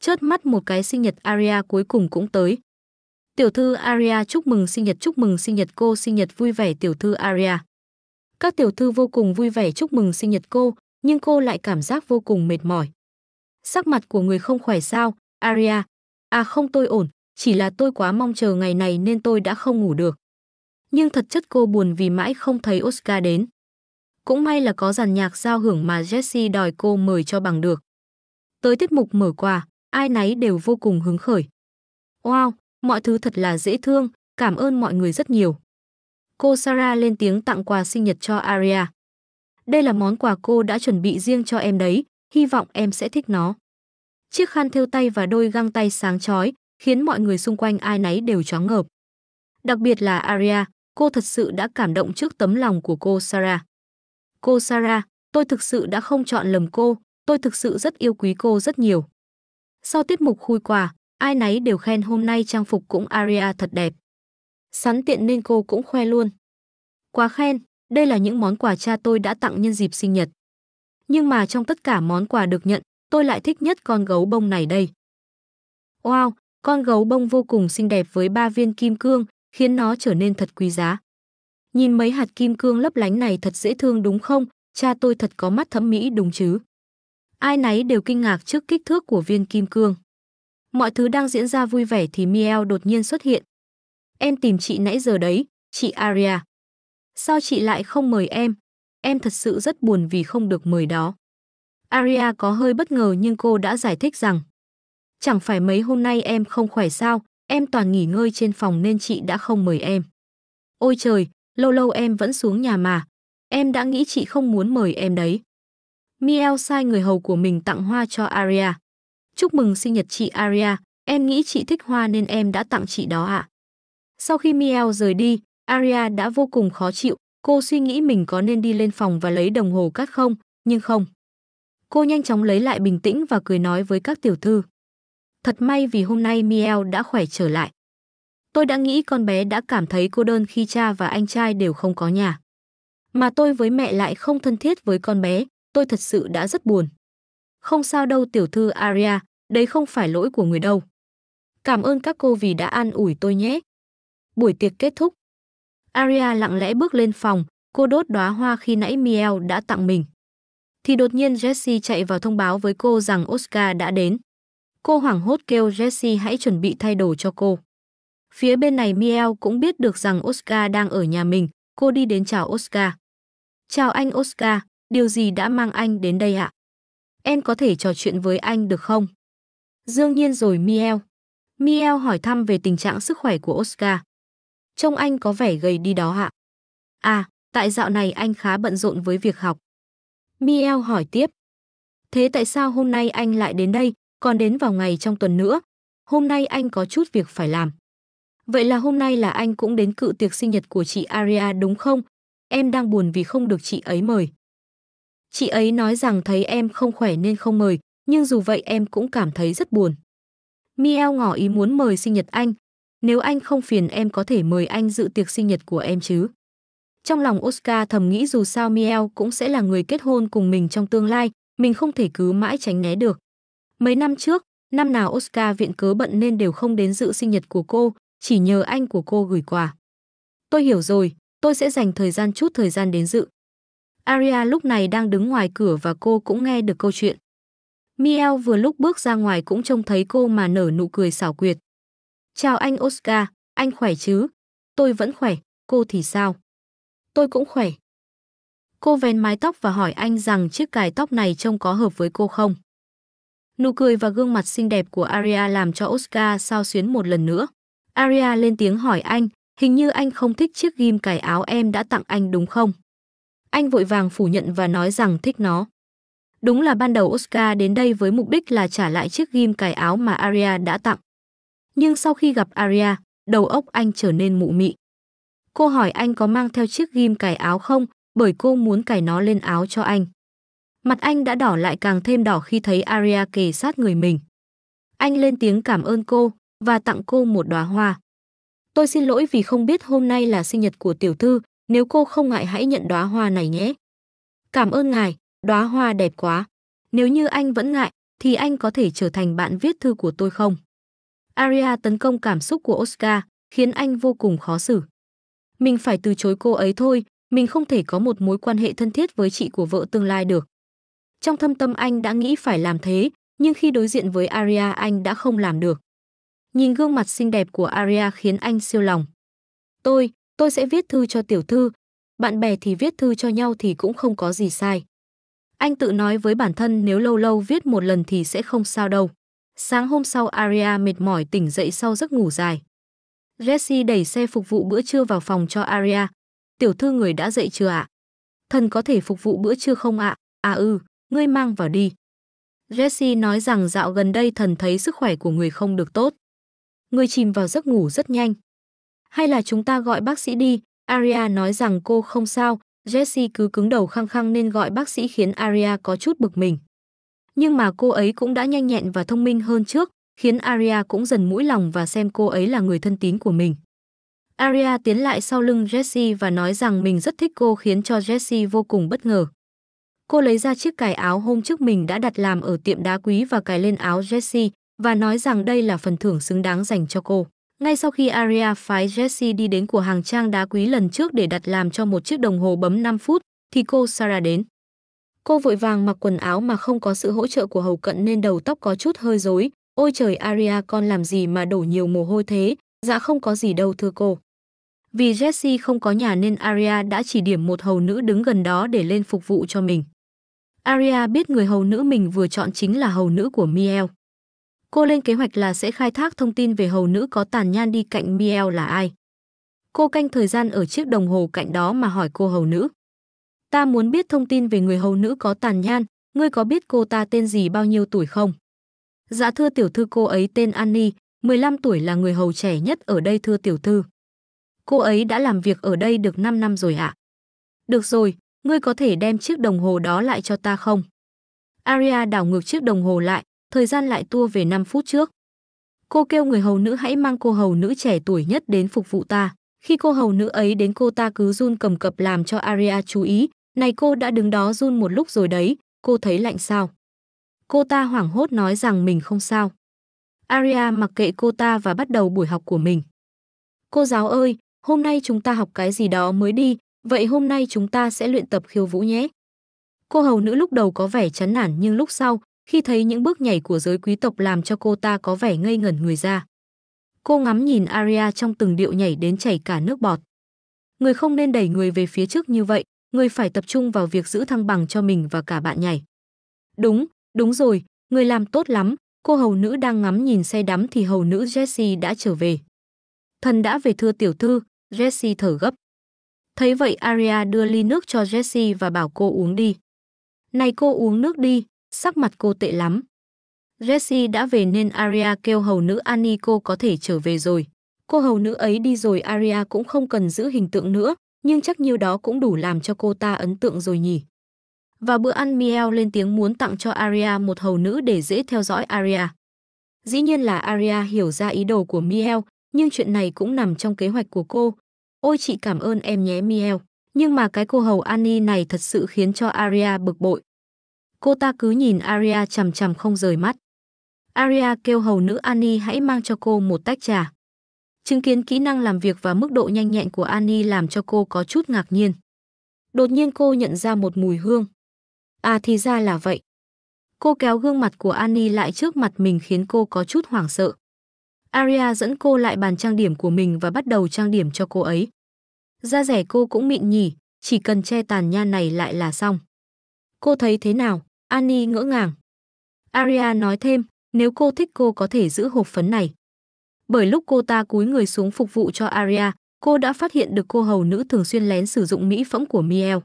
Chớp mắt một cái sinh nhật Aria cuối cùng cũng tới. Tiểu thư Aria chúc mừng sinh nhật, chúc mừng sinh nhật cô, sinh nhật vui vẻ tiểu thư Aria. Các tiểu thư vô cùng vui vẻ chúc mừng sinh nhật cô, nhưng cô lại cảm giác vô cùng mệt mỏi. Sắc mặt của người không khỏe sao, Aria? À không tôi ổn, chỉ là tôi quá mong chờ ngày này nên tôi đã không ngủ được. Nhưng thật chất cô buồn vì mãi không thấy Oscar đến. Cũng may là có dàn nhạc giao hưởng mà Jessie đòi cô mời cho bằng được. Tới tiết mục mở quà, ai nấy đều vô cùng hứng khởi. Wow, mọi thứ thật là dễ thương, cảm ơn mọi người rất nhiều. Cô Sarah lên tiếng tặng quà sinh nhật cho Aria. Đây là món quà cô đã chuẩn bị riêng cho em đấy, hy vọng em sẽ thích nó. Chiếc khăn thêu tay và đôi găng tay sáng chói khiến mọi người xung quanh ai nấy đều choáng ngợp. Đặc biệt là Aria, cô thật sự đã cảm động trước tấm lòng của cô Sarah. Cô Sarah, tôi thực sự đã không chọn lầm cô, tôi thực sự rất yêu quý cô rất nhiều. Sau tiết mục khui quà, ai nấy đều khen hôm nay trang phục cũng Aria thật đẹp. Sẵn tiện nên cô cũng khoe luôn. Quá khen, đây là những món quà cha tôi đã tặng nhân dịp sinh nhật. Nhưng mà trong tất cả món quà được nhận, tôi lại thích nhất con gấu bông này đây. Wow, con gấu bông vô cùng xinh đẹp với ba viên kim cương, khiến nó trở nên thật quý giá. Nhìn mấy hạt kim cương lấp lánh này thật dễ thương đúng không? Cha tôi thật có mắt thẩm mỹ đúng chứ? Ai nấy đều kinh ngạc trước kích thước của viên kim cương. Mọi thứ đang diễn ra vui vẻ thì Miel đột nhiên xuất hiện. Em tìm chị nãy giờ đấy, chị Aria. Sao chị lại không mời em? Em thật sự rất buồn vì không được mời đó. Aria có hơi bất ngờ nhưng cô đã giải thích rằng chẳng phải mấy hôm nay em không khỏe sao, em toàn nghỉ ngơi trên phòng nên chị đã không mời em. Ôi trời, lâu lâu em vẫn xuống nhà mà. Em đã nghĩ chị không muốn mời em đấy. Miel sai người hầu của mình tặng hoa cho Aria. Chúc mừng sinh nhật chị Aria, em nghĩ chị thích hoa nên em đã tặng chị đó ạ. À. Sau khi Miel rời đi, Aria đã vô cùng khó chịu. Cô suy nghĩ mình có nên đi lên phòng và lấy đồng hồ cát không, nhưng không. Cô nhanh chóng lấy lại bình tĩnh và cười nói với các tiểu thư. Thật may vì hôm nay Miel đã khỏe trở lại. Tôi đã nghĩ con bé đã cảm thấy cô đơn khi cha và anh trai đều không có nhà. Mà tôi với mẹ lại không thân thiết với con bé, tôi thật sự đã rất buồn. Không sao đâu tiểu thư Aria, đấy không phải lỗi của người đâu. Cảm ơn các cô vì đã an ủi tôi nhé. Buổi tiệc kết thúc. Aria lặng lẽ bước lên phòng, cô đốt đóa hoa khi nãy Miel đã tặng mình. Thì đột nhiên Jessie chạy vào thông báo với cô rằng Oscar đã đến. Cô hoảng hốt kêu Jessie hãy chuẩn bị thay đồ cho cô. Phía bên này Miel cũng biết được rằng Oscar đang ở nhà mình, cô đi đến chào Oscar. Chào anh Oscar, điều gì đã mang anh đến đây ạ? Em có thể trò chuyện với anh được không? Đương nhiên rồi Miel. Miel hỏi thăm về tình trạng sức khỏe của Oscar. Trông anh có vẻ gầy đi đó ạ. À, tại dạo này anh khá bận rộn với việc học. Miel hỏi tiếp. Thế tại sao hôm nay anh lại đến đây, còn đến vào ngày trong tuần nữa? Hôm nay anh có chút việc phải làm. Vậy là hôm nay là anh cũng đến cự tiệc sinh nhật của chị Aria đúng không? Em đang buồn vì không được chị ấy mời. Chị ấy nói rằng thấy em không khỏe nên không mời, nhưng dù vậy em cũng cảm thấy rất buồn. Miel ngỏ ý muốn mời sinh nhật anh. Nếu anh không phiền em có thể mời anh dự tiệc sinh nhật của em chứ? Trong lòng Oscar thầm nghĩ dù sao Miel cũng sẽ là người kết hôn cùng mình trong tương lai, mình không thể cứ mãi tránh né được. Mấy năm trước, năm nào Oscar viện cớ bận nên đều không đến dự sinh nhật của cô, chỉ nhờ anh của cô gửi quà. Tôi hiểu rồi, tôi sẽ dành thời gian chút thời gian đến dự. Aria lúc này đang đứng ngoài cửa và cô cũng nghe được câu chuyện. Miel vừa lúc bước ra ngoài cũng trông thấy cô mà nở nụ cười xảo quyệt. Chào anh Oscar, anh khỏe chứ? Tôi vẫn khỏe, cô thì sao? Tôi cũng khỏe. Cô vén mái tóc và hỏi anh rằng chiếc cài tóc này trông có hợp với cô không? Nụ cười và gương mặt xinh đẹp của Aria làm cho Oscar xao xuyến một lần nữa. Aria lên tiếng hỏi anh, hình như anh không thích chiếc ghim cài áo em đã tặng anh đúng không? Anh vội vàng phủ nhận và nói rằng thích nó. Đúng là ban đầu Oscar đến đây với mục đích là trả lại chiếc ghim cài áo mà Aria đã tặng. Nhưng sau khi gặp Aria, đầu óc anh trở nên mụ mị. Cô hỏi anh có mang theo chiếc ghim cài áo không, bởi cô muốn cài nó lên áo cho anh. Mặt anh đã đỏ lại càng thêm đỏ khi thấy Aria kề sát người mình. Anh lên tiếng cảm ơn cô và tặng cô một đóa hoa. Tôi xin lỗi vì không biết hôm nay là sinh nhật của tiểu thư, nếu cô không ngại hãy nhận đóa hoa này nhé. Cảm ơn ngài, đóa hoa đẹp quá. Nếu như anh vẫn ngại, thì anh có thể trở thành bạn viết thư của tôi không? Aria tấn công cảm xúc của Oscar, khiến anh vô cùng khó xử. Mình phải từ chối cô ấy thôi, mình không thể có một mối quan hệ thân thiết với chị của vợ tương lai được. Trong thâm tâm anh đã nghĩ phải làm thế, nhưng khi đối diện với Aria anh đã không làm được. Nhìn gương mặt xinh đẹp của Aria khiến anh siêu lòng. Tôi, tôi sẽ viết thư cho tiểu thư. Bạn bè thì viết thư cho nhau thì cũng không có gì sai. Anh tự nói với bản thân nếu lâu lâu viết một lần thì sẽ không sao đâu. Sáng hôm sau Aria mệt mỏi tỉnh dậy sau giấc ngủ dài. Jessie đẩy xe phục vụ bữa trưa vào phòng cho Aria. Tiểu thư người đã dậy chưa ạ? À? Thần có thể phục vụ bữa trưa không ạ? À? À ừ, ngươi mang vào đi. Jessie nói rằng dạo gần đây thần thấy sức khỏe của người không được tốt. Người chìm vào giấc ngủ rất nhanh. Hay là chúng ta gọi bác sĩ đi? Aria nói rằng cô không sao. Jessie cứ cứng đầu khăng khăng nên gọi bác sĩ khiến Aria có chút bực mình. Nhưng mà cô ấy cũng đã nhanh nhẹn và thông minh hơn trước, khiến Aria cũng dần mũi lòng và xem cô ấy là người thân tín của mình. Aria tiến lại sau lưng Jessie và nói rằng mình rất thích cô khiến cho Jessie vô cùng bất ngờ. Cô lấy ra chiếc cài áo hôm trước mình đã đặt làm ở tiệm đá quý và cài lên áo Jessie và nói rằng đây là phần thưởng xứng đáng dành cho cô. Ngay sau khi Aria phái Jessie đi đến cửa hàng trang đá quý lần trước để đặt làm cho một chiếc đồng hồ bấm năm phút, thì cô Sarah đến. Cô vội vàng mặc quần áo mà không có sự hỗ trợ của hầu cận nên đầu tóc có chút hơi rối. Ôi trời Aria, con làm gì mà đổ nhiều mồ hôi thế? Dạ không có gì đâu thưa cô. Vì Jessie không có nhà nên Aria đã chỉ điểm một hầu nữ đứng gần đó để lên phục vụ cho mình. Aria biết người hầu nữ mình vừa chọn chính là hầu nữ của Miel. Cô lên kế hoạch là sẽ khai thác thông tin về hầu nữ có tàn nhan đi cạnh Miel là ai. Cô canh thời gian ở chiếc đồng hồ cạnh đó mà hỏi cô hầu nữ. Ta muốn biết thông tin về người hầu nữ có tàn nhan, ngươi có biết cô ta tên gì, bao nhiêu tuổi không? Dạ thưa tiểu thư, cô ấy tên Annie, mười lăm tuổi, là người hầu trẻ nhất ở đây thưa tiểu thư. Cô ấy đã làm việc ở đây được năm năm rồi ạ. À? Được rồi, ngươi có thể đem chiếc đồng hồ đó lại cho ta không? Aria đảo ngược chiếc đồng hồ lại, thời gian lại tua về năm phút trước. Cô kêu người hầu nữ hãy mang cô hầu nữ trẻ tuổi nhất đến phục vụ ta. Khi cô hầu nữ ấy đến cô ta cứ run cầm cập làm cho Aria chú ý. Này cô đã đứng đó run một lúc rồi đấy, cô thấy lạnh sao? Cô ta hoảng hốt nói rằng mình không sao. Aria mặc kệ cô ta và bắt đầu buổi học của mình. Cô giáo ơi, hôm nay chúng ta học cái gì đó mới đi, vậy hôm nay chúng ta sẽ luyện tập khiêu vũ nhé. Cô hầu nữ lúc đầu có vẻ chán nản nhưng lúc sau, khi thấy những bước nhảy của giới quý tộc làm cho cô ta có vẻ ngây ngẩn người ra. Cô ngắm nhìn Aria trong từng điệu nhảy đến chảy cả nước bọt. Người không nên đẩy người về phía trước như vậy, người phải tập trung vào việc giữ thăng bằng cho mình và cả bạn nhảy. Đúng, đúng rồi, người làm tốt lắm. Cô hầu nữ đang ngắm nhìn say đắm thì hầu nữ Jessie đã trở về. Thần đã về thưa tiểu thư, Jessie thở gấp. Thấy vậy Aria đưa ly nước cho Jessie và bảo cô uống đi. Này cô uống nước đi, Sắc mặt cô tệ lắm. Jessie đã về nên Aria kêu hầu nữ Annie cô có thể trở về rồi. Cô hầu nữ ấy đi rồi Aria cũng không cần giữ hình tượng nữa, nhưng chắc nhiêu đó cũng đủ làm cho cô ta ấn tượng rồi nhỉ. Và bữa ăn Miel lên tiếng muốn tặng cho Aria một hầu nữ để dễ theo dõi Aria. Dĩ nhiên là Aria hiểu ra ý đồ của Miel, nhưng chuyện này cũng nằm trong kế hoạch của cô. Ôi chị cảm ơn em nhé Miel, nhưng mà cái cô hầu Annie này thật sự khiến cho Aria bực bội. Cô ta cứ nhìn Aria chằm chằm không rời mắt. Aria kêu hầu nữ Annie hãy mang cho cô một tách trà. Chứng kiến kỹ năng làm việc và mức độ nhanh nhẹn của Annie làm cho cô có chút ngạc nhiên. Đột nhiên cô nhận ra một mùi hương. À thì ra là vậy. Cô kéo gương mặt của Annie lại trước mặt mình khiến cô có chút hoảng sợ. Aria dẫn cô lại bàn trang điểm của mình và bắt đầu trang điểm cho cô ấy. Da dẻ cô cũng mịn nhỉ, chỉ cần che tàn nhang này lại là xong. Cô thấy thế nào? Annie ngỡ ngàng. Aria nói thêm, nếu cô thích cô có thể giữ hộp phấn này. Bởi lúc cô ta cúi người xuống phục vụ cho Aria, cô đã phát hiện được cô hầu nữ thường xuyên lén sử dụng mỹ phẩm của Miel.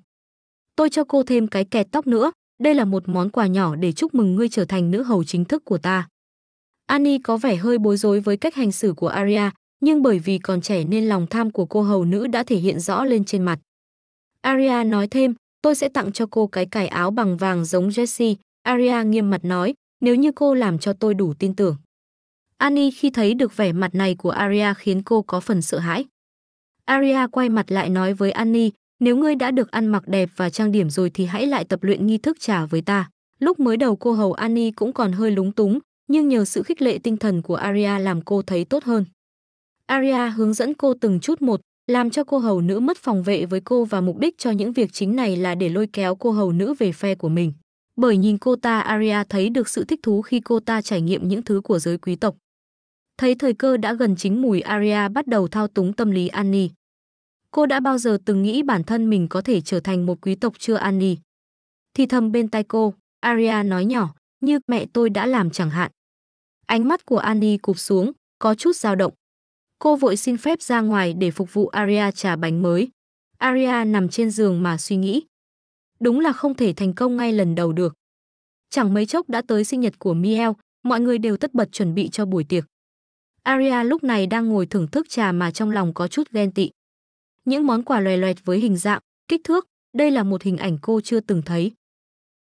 Tôi cho cô thêm cái kẹt tóc nữa, đây là một món quà nhỏ để chúc mừng ngươi trở thành nữ hầu chính thức của ta. Annie có vẻ hơi bối rối với cách hành xử của Aria, nhưng bởi vì còn trẻ nên lòng tham của cô hầu nữ đã thể hiện rõ lên trên mặt. Aria nói thêm, tôi sẽ tặng cho cô cái cài áo bằng vàng giống Jessie, Aria nghiêm mặt nói, nếu như cô làm cho tôi đủ tin tưởng. Annie khi thấy được vẻ mặt này của Aria khiến cô có phần sợ hãi. Aria quay mặt lại nói với Annie, nếu ngươi đã được ăn mặc đẹp và trang điểm rồi thì hãy lại tập luyện nghi thức trà với ta. Lúc mới đầu cô hầu Annie cũng còn hơi lúng túng, nhưng nhờ sự khích lệ tinh thần của Aria làm cô thấy tốt hơn. Aria hướng dẫn cô từng chút một, làm cho cô hầu nữ mất phòng vệ với cô và mục đích cho những việc chính này là để lôi kéo cô hầu nữ về phe của mình. Bởi nhìn cô ta Aria thấy được sự thích thú khi cô ta trải nghiệm những thứ của giới quý tộc. Thấy thời cơ đã gần chín mùi Aria bắt đầu thao túng tâm lý Annie. Cô đã bao giờ từng nghĩ bản thân mình có thể trở thành một quý tộc chưa Annie? Thì thầm bên tai cô, Aria nói nhỏ, như mẹ tôi đã làm chẳng hạn. Ánh mắt của Annie cụp xuống, có chút dao động. Cô vội xin phép ra ngoài để phục vụ Aria trà bánh mới. Aria nằm trên giường mà suy nghĩ. Đúng là không thể thành công ngay lần đầu được. Chẳng mấy chốc đã tới sinh nhật của Miel, mọi người đều tất bật chuẩn bị cho buổi tiệc. Aria lúc này đang ngồi thưởng thức trà mà trong lòng có chút ghen tị. Những món quà loè loẹt với hình dạng, kích thước, đây là một hình ảnh cô chưa từng thấy.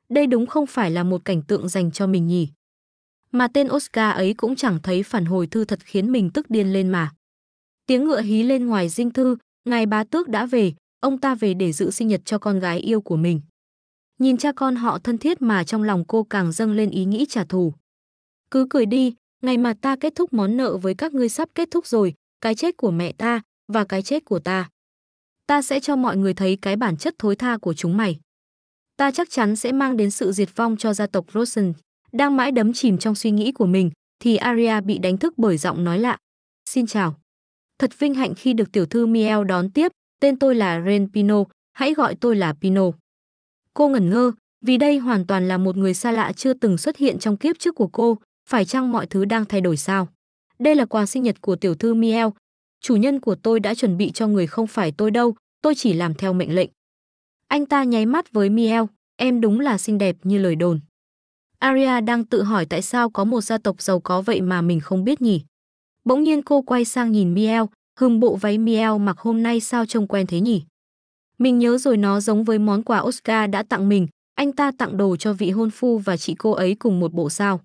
Đây đúng không phải là một cảnh tượng dành cho mình nhỉ? Mà tên Oscar ấy cũng chẳng thấy phản hồi thư thật khiến mình tức điên lên mà. Tiếng ngựa hí lên ngoài dinh thư, ngài bá tước đã về, ông ta về để dự sinh nhật cho con gái yêu của mình. Nhìn cha con họ thân thiết mà trong lòng cô càng dâng lên ý nghĩ trả thù. Cứ cười đi, ngày mà ta kết thúc món nợ với các ngươi sắp kết thúc rồi, cái chết của mẹ ta và cái chết của ta. Ta sẽ cho mọi người thấy cái bản chất thối tha của chúng mày. Ta chắc chắn sẽ mang đến sự diệt vong cho gia tộc Rosen. Đang mãi đắm chìm trong suy nghĩ của mình, thì Aria bị đánh thức bởi giọng nói lạ. Xin chào. Thật vinh hạnh khi được tiểu thư Miel đón tiếp, tên tôi là Ren Pino, hãy gọi tôi là Pino. Cô ngẩn ngơ, vì đây hoàn toàn là một người xa lạ chưa từng xuất hiện trong kiếp trước của cô, phải chăng mọi thứ đang thay đổi sao? Đây là quà sinh nhật của tiểu thư Miel, chủ nhân của tôi đã chuẩn bị cho người không phải tôi đâu, tôi chỉ làm theo mệnh lệnh. Anh ta nháy mắt với Miel, em đúng là xinh đẹp như lời đồn. Aria đang tự hỏi tại sao có một gia tộc giàu có vậy mà mình không biết nhỉ? Bỗng nhiên cô quay sang nhìn Miel, hừm bộ váy Miel mặc hôm nay sao trông quen thế nhỉ? Mình nhớ rồi nó giống với món quà Oscar đã tặng mình, anh ta tặng đồ cho vị hôn phu và chị cô ấy cùng một bộ sao.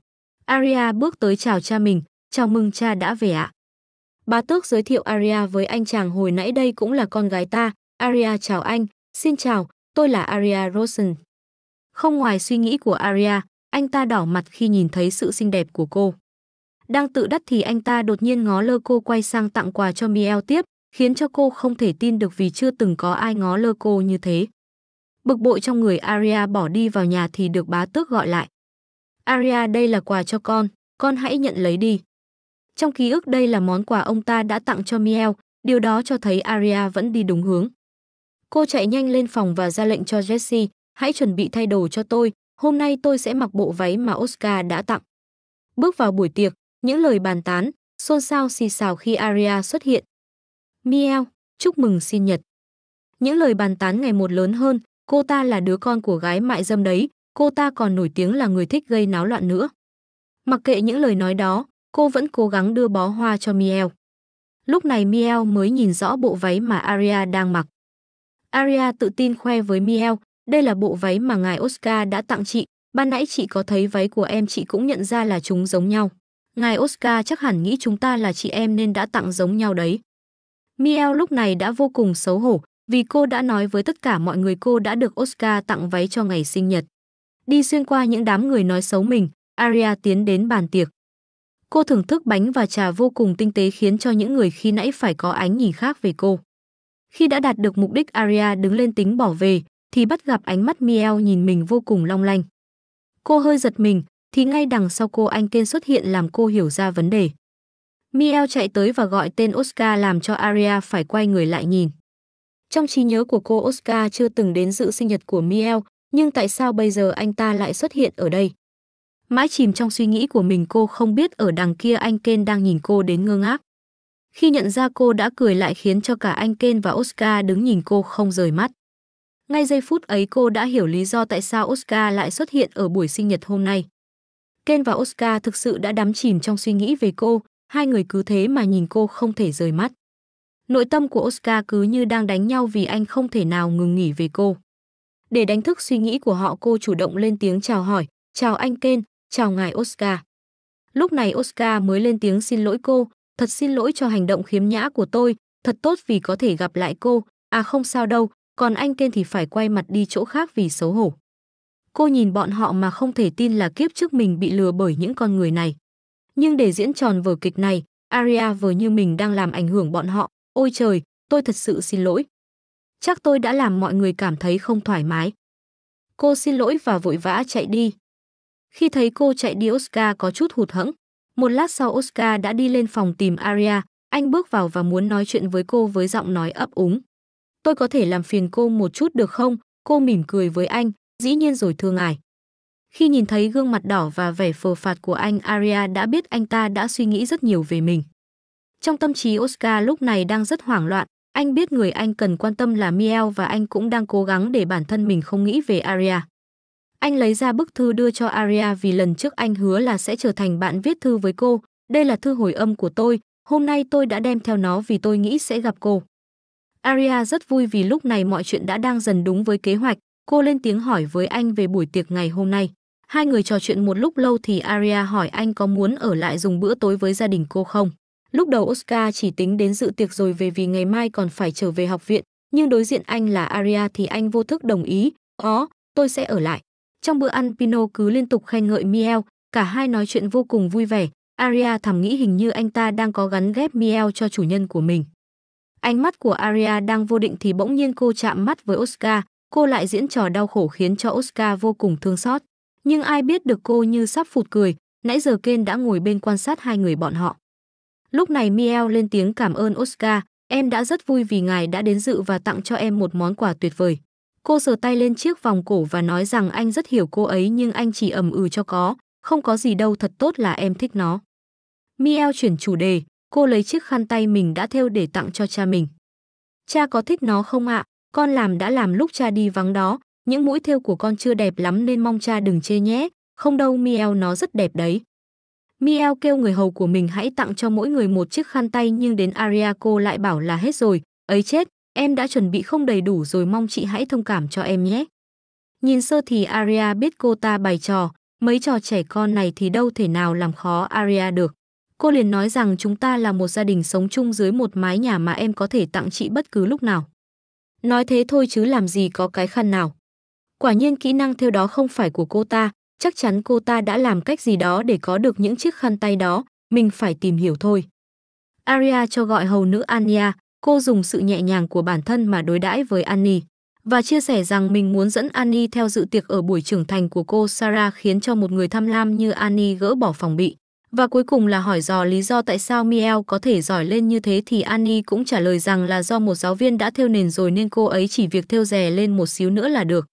Aria bước tới chào cha mình, chào mừng cha đã về ạ. Bá tước giới thiệu Aria với anh chàng hồi nãy đây cũng là con gái ta, Aria chào anh, xin chào, tôi là Aria Rosen. Không ngoài suy nghĩ của Aria, anh ta đỏ mặt khi nhìn thấy sự xinh đẹp của cô. Đang tự đắc thì anh ta đột nhiên ngó lơ cô quay sang tặng quà cho Miel tiếp, khiến cho cô không thể tin được vì chưa từng có ai ngó lơ cô như thế. Bực bội trong người Aria bỏ đi vào nhà thì được bá tước gọi lại. Aria đây là quà cho con, con hãy nhận lấy đi. Trong ký ức đây là món quà ông ta đã tặng cho Miel, điều đó cho thấy Aria vẫn đi đúng hướng. Cô chạy nhanh lên phòng và ra lệnh cho Jessie, hãy chuẩn bị thay đồ cho tôi, hôm nay tôi sẽ mặc bộ váy mà Oscar đã tặng. Bước vào buổi tiệc, những lời bàn tán, xôn xao xì xào khi Aria xuất hiện. Miel, chúc mừng sinh nhật. Những lời bàn tán ngày một lớn hơn, cô ta là đứa con của gái mại dâm đấy, cô ta còn nổi tiếng là người thích gây náo loạn nữa. Mặc kệ những lời nói đó, cô vẫn cố gắng đưa bó hoa cho Miel. Lúc này Miel mới nhìn rõ bộ váy mà Aria đang mặc. Aria tự tin khoe với Miel, đây là bộ váy mà ngài Oscar đã tặng chị, ban nãy chị có thấy váy của em chị cũng nhận ra là chúng giống nhau. Ngài Oscar chắc hẳn nghĩ chúng ta là chị em nên đã tặng giống nhau đấy. Miel lúc này đã vô cùng xấu hổ vì cô đã nói với tất cả mọi người cô đã được Oscar tặng váy cho ngày sinh nhật. Đi xuyên qua những đám người nói xấu mình, Aria tiến đến bàn tiệc. Cô thưởng thức bánh và trà vô cùng tinh tế khiến cho những người khi nãy phải có ánh nhìn khác về cô. Khi đã đạt được mục đích, Aria đứng lên tính bỏ về thì bắt gặp ánh mắt Miel nhìn mình vô cùng long lanh. Cô hơi giật mình thì ngay đằng sau cô anh Ken xuất hiện làm cô hiểu ra vấn đề. Miel chạy tới và gọi tên Oscar làm cho Aria phải quay người lại nhìn. Trong trí nhớ của cô, Oscar chưa từng đến dự sinh nhật của Miel, nhưng tại sao bây giờ anh ta lại xuất hiện ở đây? Mãi chìm trong suy nghĩ của mình, cô không biết ở đằng kia anh Ken đang nhìn cô đến ngơ ngác. Khi nhận ra cô đã cười lại khiến cho cả anh Ken và Oscar đứng nhìn cô không rời mắt. Ngay giây phút ấy cô đã hiểu lý do tại sao Oscar lại xuất hiện ở buổi sinh nhật hôm nay. Ken và Oscar thực sự đã đắm chìm trong suy nghĩ về cô, hai người cứ thế mà nhìn cô không thể rời mắt. Nội tâm của Oscar cứ như đang đánh nhau vì anh không thể nào ngừng nghỉ về cô. Để đánh thức suy nghĩ của họ, cô chủ động lên tiếng chào hỏi, chào anh Ken, chào ngài Oscar. Lúc này Oscar mới lên tiếng xin lỗi cô, thật xin lỗi cho hành động khiếm nhã của tôi, thật tốt vì có thể gặp lại cô, à không sao đâu, còn anh Ken thì phải quay mặt đi chỗ khác vì xấu hổ. Cô nhìn bọn họ mà không thể tin là kiếp trước mình bị lừa bởi những con người này. Nhưng để diễn tròn vở kịch này, Aria vừa như mình đang làm ảnh hưởng bọn họ. Ôi trời, tôi thật sự xin lỗi. Chắc tôi đã làm mọi người cảm thấy không thoải mái. Cô xin lỗi và vội vã chạy đi. Khi thấy cô chạy đi, Oscar có chút hụt hẫng. Một lát sau Oscar đã đi lên phòng tìm Aria. Anh bước vào và muốn nói chuyện với cô với giọng nói ấp úng. Tôi có thể làm phiền cô một chút được không? Cô mỉm cười với anh. Dĩ nhiên rồi thưa ngài. Khi nhìn thấy gương mặt đỏ và vẻ phờ phạt của anh, Aria đã biết anh ta đã suy nghĩ rất nhiều về mình. Trong tâm trí Oscar lúc này đang rất hoảng loạn, anh biết người anh cần quan tâm là Miel và anh cũng đang cố gắng để bản thân mình không nghĩ về Aria. Anh lấy ra bức thư đưa cho Aria vì lần trước anh hứa là sẽ trở thành bạn viết thư với cô. Đây là thư hồi âm của tôi, hôm nay tôi đã đem theo nó vì tôi nghĩ sẽ gặp cô. Aria rất vui vì lúc này mọi chuyện đã đang dần đúng với kế hoạch. Cô lên tiếng hỏi với anh về buổi tiệc ngày hôm nay. Hai người trò chuyện một lúc lâu thì Aria hỏi anh có muốn ở lại dùng bữa tối với gia đình cô không. Lúc đầu Oscar chỉ tính đến dự tiệc rồi về vì ngày mai còn phải trở về học viện, nhưng đối diện anh là Aria thì anh vô thức đồng ý, "Ó, tôi sẽ ở lại." Trong bữa ăn Pino cứ liên tục khen ngợi Miel, cả hai nói chuyện vô cùng vui vẻ. Aria thầm nghĩ hình như anh ta đang có gắn ghép Miel cho chủ nhân của mình. Ánh mắt của Aria đang vô định thì bỗng nhiên cô chạm mắt với Oscar. Cô lại diễn trò đau khổ khiến cho Oscar vô cùng thương xót. Nhưng ai biết được cô như sắp phụt cười. Nãy giờ Ken đã ngồi bên quan sát hai người bọn họ. Lúc này Miel lên tiếng cảm ơn Oscar. Em đã rất vui vì ngài đã đến dự và tặng cho em một món quà tuyệt vời. Cô sờ tay lên chiếc vòng cổ và nói rằng anh rất hiểu cô ấy nhưng anh chỉ ầm ừ cho có. Không có gì đâu, thật tốt là em thích nó. Miel chuyển chủ đề. Cô lấy chiếc khăn tay mình đã thêu để tặng cho cha mình. Cha có thích nó không ạ? Con làm đã làm lúc cha đi vắng đó, những mũi thêu của con chưa đẹp lắm nên mong cha đừng chê nhé. Không đâu Miel, nó rất đẹp đấy. Miel kêu người hầu của mình hãy tặng cho mỗi người một chiếc khăn tay nhưng đến Aria cô lại bảo là hết rồi. Ấy chết, em đã chuẩn bị không đầy đủ rồi, mong chị hãy thông cảm cho em nhé. Nhìn sơ thì Aria biết cô ta bày trò, mấy trò trẻ con này thì đâu thể nào làm khó Aria được. Cô liền nói rằng chúng ta là một gia đình sống chung dưới một mái nhà mà em có thể tặng chị bất cứ lúc nào. Nói thế thôi chứ làm gì có cái khăn nào. Quả nhiên kỹ năng thêu đó không phải của cô ta, chắc chắn cô ta đã làm cách gì đó để có được những chiếc khăn tay đó, mình phải tìm hiểu thôi. Aria cho gọi hầu nữ Annie, cô dùng sự nhẹ nhàng của bản thân mà đối đãi với Annie và chia sẻ rằng mình muốn dẫn Annie theo dự tiệc ở buổi trưởng thành của cô Sarah khiến cho một người tham lam như Annie gỡ bỏ phòng bị. Và cuối cùng là hỏi dò lý do tại sao Miel có thể giỏi lên như thế thì Annie cũng trả lời rằng là do một giáo viên đã thêu nền rồi nên cô ấy chỉ việc thêu rè lên một xíu nữa là được.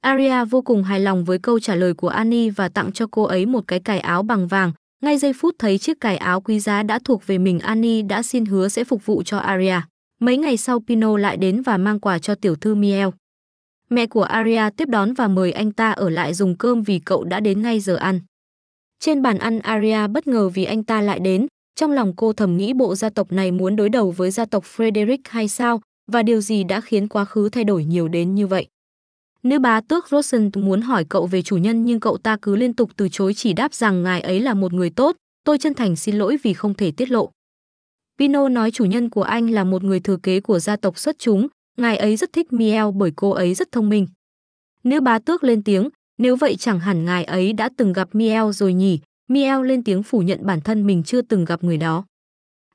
Aria vô cùng hài lòng với câu trả lời của Annie và tặng cho cô ấy một cái cài áo bằng vàng. Ngay giây phút thấy chiếc cài áo quý giá đã thuộc về mình, Annie đã xin hứa sẽ phục vụ cho Aria. Mấy ngày sau Pino lại đến và mang quà cho tiểu thư Miel. Mẹ của Aria tiếp đón và mời anh ta ở lại dùng cơm vì cậu đã đến ngay giờ ăn. Trên bàn ăn, Aria bất ngờ vì anh ta lại đến. Trong lòng cô thầm nghĩ bộ gia tộc này muốn đối đầu với gia tộc Frederick hay sao, và điều gì đã khiến quá khứ thay đổi nhiều đến như vậy. Nữ bá tước Rosen muốn hỏi cậu về chủ nhân nhưng cậu ta cứ liên tục từ chối, chỉ đáp rằng ngài ấy là một người tốt, tôi chân thành xin lỗi vì không thể tiết lộ. Pino nói chủ nhân của anh là một người thừa kế của gia tộc xuất chúng, ngài ấy rất thích Miel bởi cô ấy rất thông minh. Nữ bá tước lên tiếng, nếu vậy chẳng hẳn ngài ấy đã từng gặp Miel rồi nhỉ? Miel lên tiếng phủ nhận bản thân mình chưa từng gặp người đó.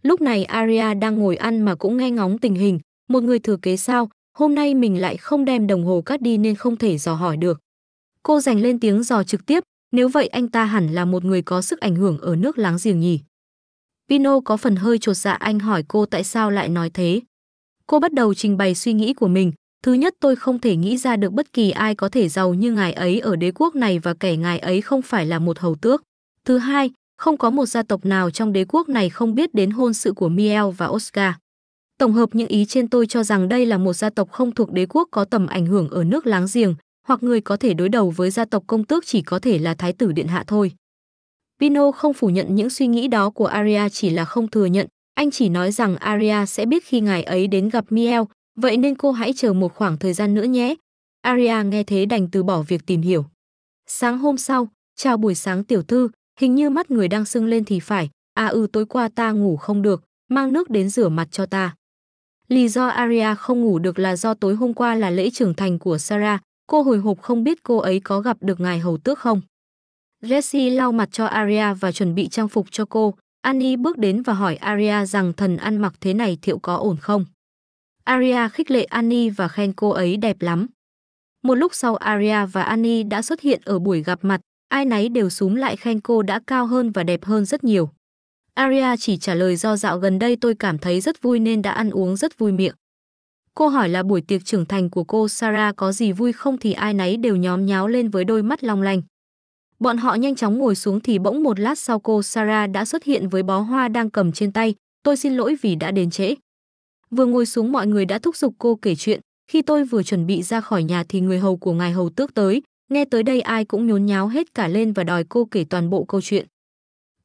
Lúc này Aria đang ngồi ăn mà cũng nghe ngóng tình hình, một người thừa kế sao, hôm nay mình lại không đem đồng hồ cát đi nên không thể dò hỏi được. Cô giành lên tiếng dò trực tiếp, nếu vậy anh ta hẳn là một người có sức ảnh hưởng ở nước láng giềng nhỉ. Pino có phần hơi chột dạ, anh hỏi cô tại sao lại nói thế. Cô bắt đầu trình bày suy nghĩ của mình, thứ nhất tôi không thể nghĩ ra được bất kỳ ai có thể giàu như ngài ấy ở đế quốc này và kẻ ngài ấy không phải là một hầu tước. Thứ hai, không có một gia tộc nào trong đế quốc này không biết đến hôn sự của Miel và Oscar. Tổng hợp những ý trên tôi cho rằng đây là một gia tộc không thuộc đế quốc có tầm ảnh hưởng ở nước láng giềng, hoặc người có thể đối đầu với gia tộc công tước chỉ có thể là Thái tử Điện Hạ thôi. Pino không phủ nhận những suy nghĩ đó của Aria, chỉ là không thừa nhận, anh chỉ nói rằng Aria sẽ biết khi ngài ấy đến gặp Miel, vậy nên cô hãy chờ một khoảng thời gian nữa nhé. Aria nghe thế đành từ bỏ việc tìm hiểu. Sáng hôm sau, chào buổi sáng tiểu thư. Hình như mắt người đang sưng lên thì phải, à ừ tối qua ta ngủ không được, mang nước đến rửa mặt cho ta. Lý do Aria không ngủ được là do tối hôm qua là lễ trưởng thành của Sarah, cô hồi hộp không biết cô ấy có gặp được ngài hầu tước không. Jessie lau mặt cho Aria và chuẩn bị trang phục cho cô, Annie bước đến và hỏi Aria rằng thần ăn mặc thế này thiệu có ổn không. Aria khích lệ Annie và khen cô ấy đẹp lắm. Một lúc sau Aria và Annie đã xuất hiện ở buổi gặp mặt. Ai nấy đều xúm lại khen cô đã cao hơn và đẹp hơn rất nhiều. Aria chỉ trả lời do dạo gần đây tôi cảm thấy rất vui nên đã ăn uống rất vui miệng. Cô hỏi là buổi tiệc trưởng thành của cô Sarah có gì vui không thì ai nấy đều nhóm nháo lên với đôi mắt long lanh. Bọn họ nhanh chóng ngồi xuống thì bỗng một lát sau cô Sarah đã xuất hiện với bó hoa đang cầm trên tay. Tôi xin lỗi vì đã đến trễ. Vừa ngồi xuống mọi người đã thúc giục cô kể chuyện. Khi tôi vừa chuẩn bị ra khỏi nhà thì người hầu của ngài hầu tước tới. Nghe tới đây ai cũng nhốn nháo hết cả lên và đòi cô kể toàn bộ câu chuyện.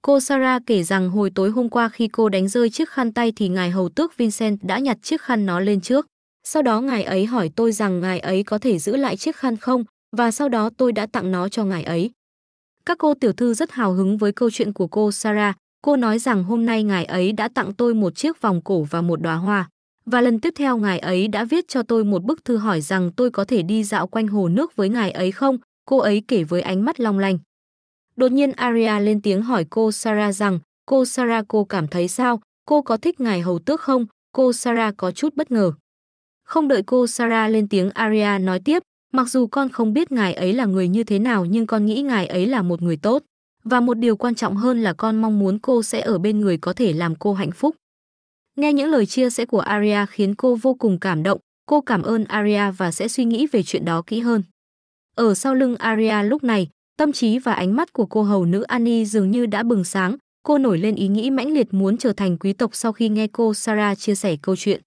Cô Sarah kể rằng hồi tối hôm qua khi cô đánh rơi chiếc khăn tay thì ngài hầu tước Vincent đã nhặt chiếc khăn nó lên trước. Sau đó ngài ấy hỏi tôi rằng ngài ấy có thể giữ lại chiếc khăn không và sau đó tôi đã tặng nó cho ngài ấy. Các cô tiểu thư rất hào hứng với câu chuyện của cô Sarah. Cô nói rằng hôm nay ngài ấy đã tặng tôi một chiếc vòng cổ và một đóa hoa. Và lần tiếp theo ngài ấy đã viết cho tôi một bức thư hỏi rằng tôi có thể đi dạo quanh hồ nước với ngài ấy không, cô ấy kể với ánh mắt long lanh. Đột nhiên Aria lên tiếng hỏi cô Sarah rằng, cô Sarah cô cảm thấy sao, cô có thích ngài hầu tước không, cô Sarah có chút bất ngờ. Không đợi cô Sarah lên tiếng Aria nói tiếp, mặc dù con không biết ngài ấy là người như thế nào nhưng con nghĩ ngài ấy là một người tốt. Và một điều quan trọng hơn là con mong muốn cô sẽ ở bên người có thể làm cô hạnh phúc. Nghe những lời chia sẻ của Aria khiến cô vô cùng cảm động, cô cảm ơn Aria và sẽ suy nghĩ về chuyện đó kỹ hơn. Ở sau lưng Aria lúc này, tâm trí và ánh mắt của cô hầu nữ Annie dường như đã bừng sáng, cô nổi lên ý nghĩ mãnh liệt muốn trở thành quý tộc sau khi nghe cô Sarah chia sẻ câu chuyện.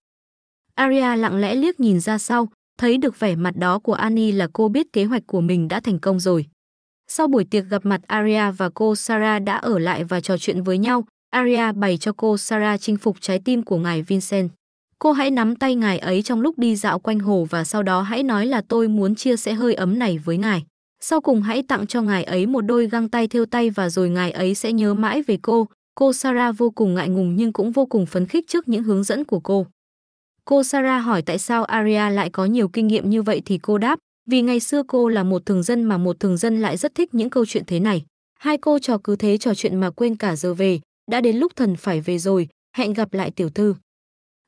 Aria lặng lẽ liếc nhìn ra sau, thấy được vẻ mặt đó của Annie là cô biết kế hoạch của mình đã thành công rồi. Sau buổi tiệc gặp mặt Aria và cô Sarah đã ở lại và trò chuyện với nhau. Aria bày cho cô Sarah chinh phục trái tim của ngài Vincent. Cô hãy nắm tay ngài ấy trong lúc đi dạo quanh hồ và sau đó hãy nói là tôi muốn chia sẻ hơi ấm này với ngài. Sau cùng hãy tặng cho ngài ấy một đôi găng tay thêu tay và rồi ngài ấy sẽ nhớ mãi về cô. Cô Sarah vô cùng ngại ngùng nhưng cũng vô cùng phấn khích trước những hướng dẫn của cô. Cô Sarah hỏi tại sao Aria lại có nhiều kinh nghiệm như vậy thì cô đáp, vì ngày xưa cô là một thường dân mà một thường dân lại rất thích những câu chuyện thế này. Hai cô trò cứ thế trò chuyện mà quên cả giờ về. Đã đến lúc thần phải về rồi, hẹn gặp lại tiểu thư.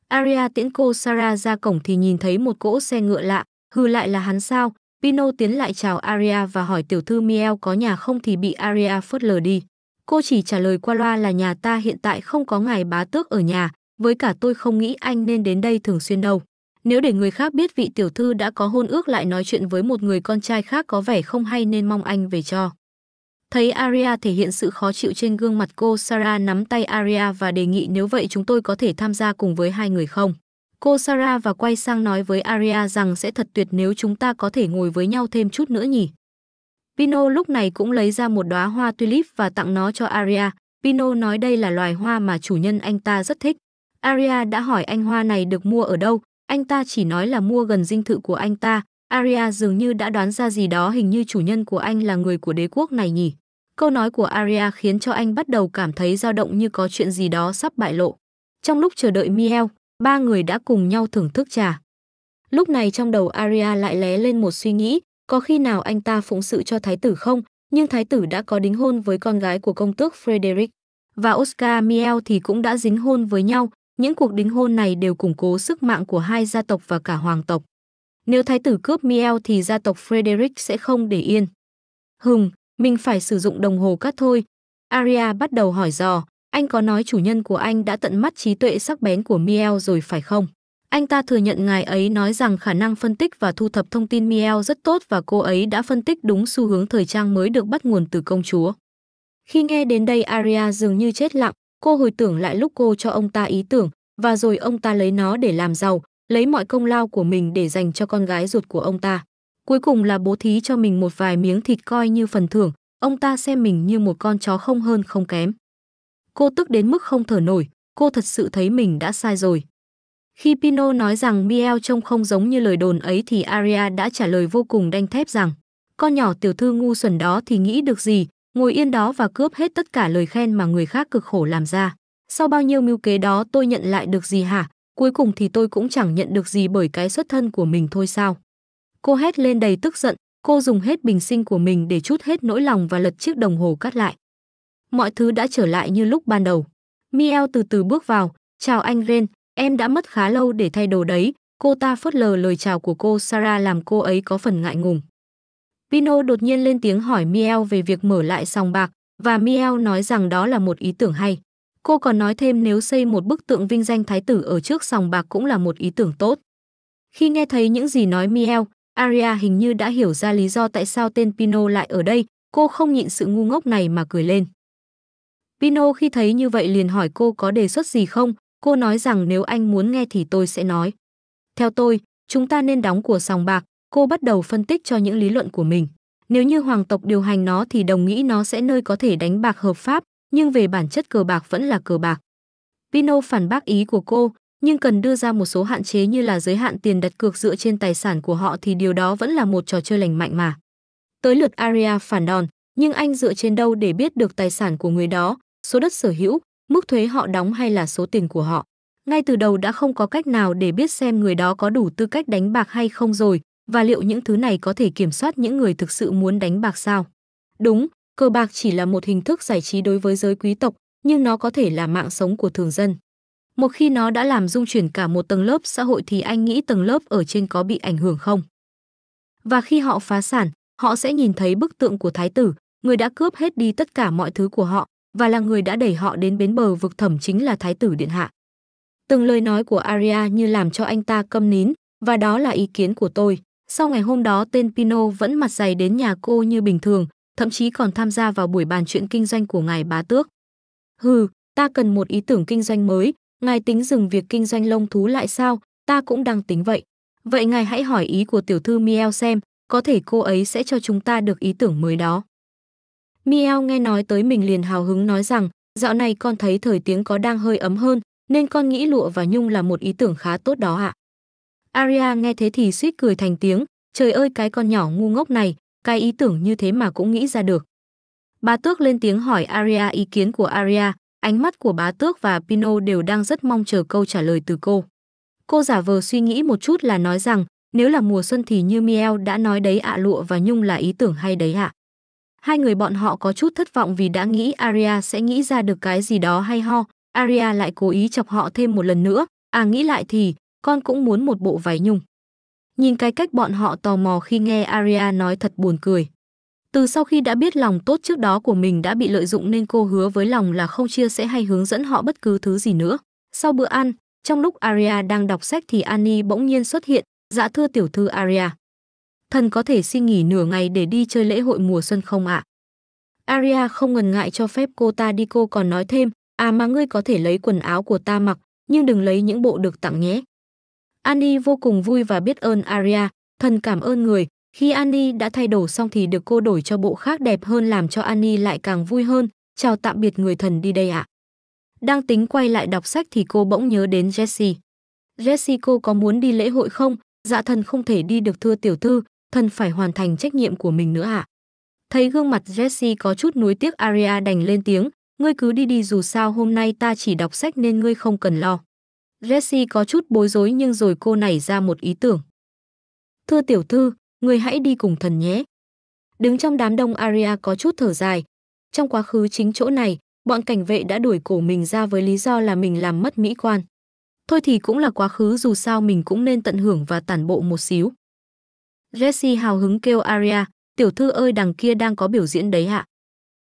Aria tiễn cô Sarah ra cổng thì nhìn thấy một cỗ xe ngựa lạ, hừ lại là hắn sao? Pino tiến lại chào Aria và hỏi tiểu thư Miel có nhà không thì bị Aria phớt lờ đi. Cô chỉ trả lời qua loa là nhà ta hiện tại không có ngài bá tước ở nhà, với cả tôi không nghĩ anh nên đến đây thường xuyên đâu. Nếu để người khác biết vị tiểu thư đã có hôn ước lại nói chuyện với một người con trai khác có vẻ không hay nên mong anh về cho. Thấy Aria thể hiện sự khó chịu trên gương mặt cô Sarah nắm tay Aria và đề nghị nếu vậy chúng tôi có thể tham gia cùng với hai người không. Cô Sarah và quay sang nói với Aria rằng sẽ thật tuyệt nếu chúng ta có thể ngồi với nhau thêm chút nữa nhỉ. Pino lúc này cũng lấy ra một đóa hoa tulip và tặng nó cho Aria. Pino nói đây là loài hoa mà chủ nhân anh ta rất thích. Aria đã hỏi anh hoa này được mua ở đâu, anh ta chỉ nói là mua gần dinh thự của anh ta. Aria dường như đã đoán ra gì đó, hình như chủ nhân của anh là người của đế quốc này nhỉ. Câu nói của Aria khiến cho anh bắt đầu cảm thấy dao động như có chuyện gì đó sắp bại lộ. Trong lúc chờ đợi Miel, ba người đã cùng nhau thưởng thức trà. Lúc này trong đầu Aria lại lóe lên một suy nghĩ, có khi nào anh ta phụng sự cho thái tử không? Nhưng thái tử đã có đính hôn với con gái của công tước Frederick. Và Oscar Miel thì cũng đã dính hôn với nhau. Những cuộc đính hôn này đều củng cố sức mạnh của hai gia tộc và cả hoàng tộc. Nếu thái tử cướp Miel thì gia tộc Frederick sẽ không để yên. Hừm, mình phải sử dụng đồng hồ cát thôi. Aria bắt đầu hỏi dò, anh có nói chủ nhân của anh đã tận mắt trí tuệ sắc bén của Miel rồi phải không? Anh ta thừa nhận ngài ấy nói rằng khả năng phân tích và thu thập thông tin Miel rất tốt và cô ấy đã phân tích đúng xu hướng thời trang mới được bắt nguồn từ công chúa. Khi nghe đến đây Aria dường như chết lặng, cô hồi tưởng lại lúc cô cho ông ta ý tưởng và rồi ông ta lấy nó để làm giàu, lấy mọi công lao của mình để dành cho con gái ruột của ông ta. Cuối cùng là bố thí cho mình một vài miếng thịt coi như phần thưởng, ông ta xem mình như một con chó không hơn không kém. Cô tức đến mức không thở nổi, cô thật sự thấy mình đã sai rồi. Khi Pino nói rằng Miel trông không giống như lời đồn ấy thì Aria đã trả lời vô cùng đanh thép rằng con nhỏ tiểu thư ngu xuẩn đó thì nghĩ được gì, ngồi yên đó và cướp hết tất cả lời khen mà người khác cực khổ làm ra. Sau bao nhiêu mưu kế đó tôi nhận lại được gì hả? Cuối cùng thì tôi cũng chẳng nhận được gì bởi cái xuất thân của mình thôi sao? Cô hét lên đầy tức giận, cô dùng hết bình sinh của mình để trút hết nỗi lòng và lật chiếc đồng hồ cát lại. Mọi thứ đã trở lại như lúc ban đầu. Miel từ từ bước vào, chào anh Ren, em đã mất khá lâu để thay đồ đấy. Cô ta phớt lờ lời chào của cô Sarah làm cô ấy có phần ngại ngùng. Pino đột nhiên lên tiếng hỏi Miel về việc mở lại sòng bạc và Miel nói rằng đó là một ý tưởng hay. Cô còn nói thêm nếu xây một bức tượng vinh danh thái tử ở trước sòng bạc cũng là một ý tưởng tốt. Khi nghe thấy những gì nói Miel, Aria hình như đã hiểu ra lý do tại sao tên Pino lại ở đây, cô không nhịn sự ngu ngốc này mà cười lên. Pino khi thấy như vậy liền hỏi cô có đề xuất gì không, cô nói rằng nếu anh muốn nghe thì tôi sẽ nói. Theo tôi, chúng ta nên đóng cửa sòng bạc, cô bắt đầu phân tích cho những lý luận của mình. Nếu như hoàng tộc điều hành nó thì đồng nghĩ nó sẽ nơi có thể đánh bạc hợp pháp, nhưng về bản chất cờ bạc vẫn là cờ bạc. Pino phản bác ý của cô, nhưng cần đưa ra một số hạn chế như là giới hạn tiền đặt cược dựa trên tài sản của họ thì điều đó vẫn là một trò chơi lành mạnh mà. Tới lượt Aria phản đòn, nhưng anh dựa trên đâu để biết được tài sản của người đó, số đất sở hữu, mức thuế họ đóng hay là số tiền của họ. Ngay từ đầu đã không có cách nào để biết xem người đó có đủ tư cách đánh bạc hay không rồi, và liệu những thứ này có thể kiểm soát những người thực sự muốn đánh bạc sao? Đúng, cờ bạc chỉ là một hình thức giải trí đối với giới quý tộc, nhưng nó có thể là mạng sống của thường dân. Một khi nó đã làm rung chuyển cả một tầng lớp xã hội thì anh nghĩ tầng lớp ở trên có bị ảnh hưởng không? Và khi họ phá sản, họ sẽ nhìn thấy bức tượng của thái tử, người đã cướp hết đi tất cả mọi thứ của họ và là người đã đẩy họ đến bến bờ vực thẳm chính là thái tử điện hạ. Từng lời nói của Aria như làm cho anh ta câm nín và đó là ý kiến của tôi. Sau ngày hôm đó tên Pino vẫn mặt dày đến nhà cô như bình thường, thậm chí còn tham gia vào buổi bàn chuyện kinh doanh của ngài bá tước. Hừ, ta cần một ý tưởng kinh doanh mới. Ngài tính dừng việc kinh doanh lông thú lại sao? Ta cũng đang tính vậy. Vậy ngài hãy hỏi ý của tiểu thư Miel xem, có thể cô ấy sẽ cho chúng ta được ý tưởng mới đó. Miel nghe nói tới mình liền hào hứng nói rằng, dạo này con thấy thời tiết có đang hơi ấm hơn, nên con nghĩ lụa và nhung là một ý tưởng khá tốt đó ạ. Aria nghe thế thì suýt cười thành tiếng, trời ơi cái con nhỏ ngu ngốc này, cái ý tưởng như thế mà cũng nghĩ ra được. Bá tước lên tiếng hỏi Aria ý kiến của Aria. Ánh mắt của bá tước và Pino đều đang rất mong chờ câu trả lời từ cô. Cô giả vờ suy nghĩ một chút là nói rằng nếu là mùa xuân thì như Miel đã nói đấy ạ, à, lụa và nhung là ý tưởng hay đấy ạ. À. Hai người bọn họ có chút thất vọng vì đã nghĩ Aria sẽ nghĩ ra được cái gì đó hay ho. Aria lại cố ý chọc họ thêm một lần nữa. À nghĩ lại thì con cũng muốn một bộ váy nhung. Nhìn cái cách bọn họ tò mò khi nghe Aria nói thật buồn cười. Từ sau khi đã biết lòng tốt trước đó của mình đã bị lợi dụng nên cô hứa với lòng là không chia sẻ hay hướng dẫn họ bất cứ thứ gì nữa. Sau bữa ăn, trong lúc Aria đang đọc sách thì Annie bỗng nhiên xuất hiện, dạ thưa tiểu thư Aria. Thần có thể xin nghỉ nửa ngày để đi chơi lễ hội mùa xuân không ạ? À? Aria không ngần ngại cho phép cô ta đi, cô còn nói thêm, à mà ngươi có thể lấy quần áo của ta mặc, nhưng đừng lấy những bộ được tặng nhé. Annie vô cùng vui và biết ơn Aria, thần cảm ơn người. Khi Annie đã thay đồ xong thì được cô đổi cho bộ khác đẹp hơn làm cho Annie lại càng vui hơn. Chào tạm biệt người thần đi đây ạ. À. Đang tính quay lại đọc sách thì cô bỗng nhớ đến Jessie. Jessie, cô có muốn đi lễ hội không? Dạ thần không thể đi được thưa tiểu thư, thần phải hoàn thành trách nhiệm của mình nữa ạ. À? Thấy gương mặt Jessie có chút nuối tiếc, Aria đành lên tiếng. Ngươi cứ đi đi, dù sao hôm nay ta chỉ đọc sách nên ngươi không cần lo. Jessie có chút bối rối nhưng rồi cô nảy ra một ý tưởng. Thưa tiểu thư, ngươi hãy đi cùng thần nhé. Đứng trong đám đông, Aria có chút thở dài. Trong quá khứ chính chỗ này, bọn cảnh vệ đã đuổi cổ mình ra với lý do là mình làm mất mỹ quan. Thôi thì cũng là quá khứ, dù sao mình cũng nên tận hưởng và tản bộ một xíu. Jessie hào hứng kêu Aria, tiểu thư ơi đằng kia đang có biểu diễn đấy ạ.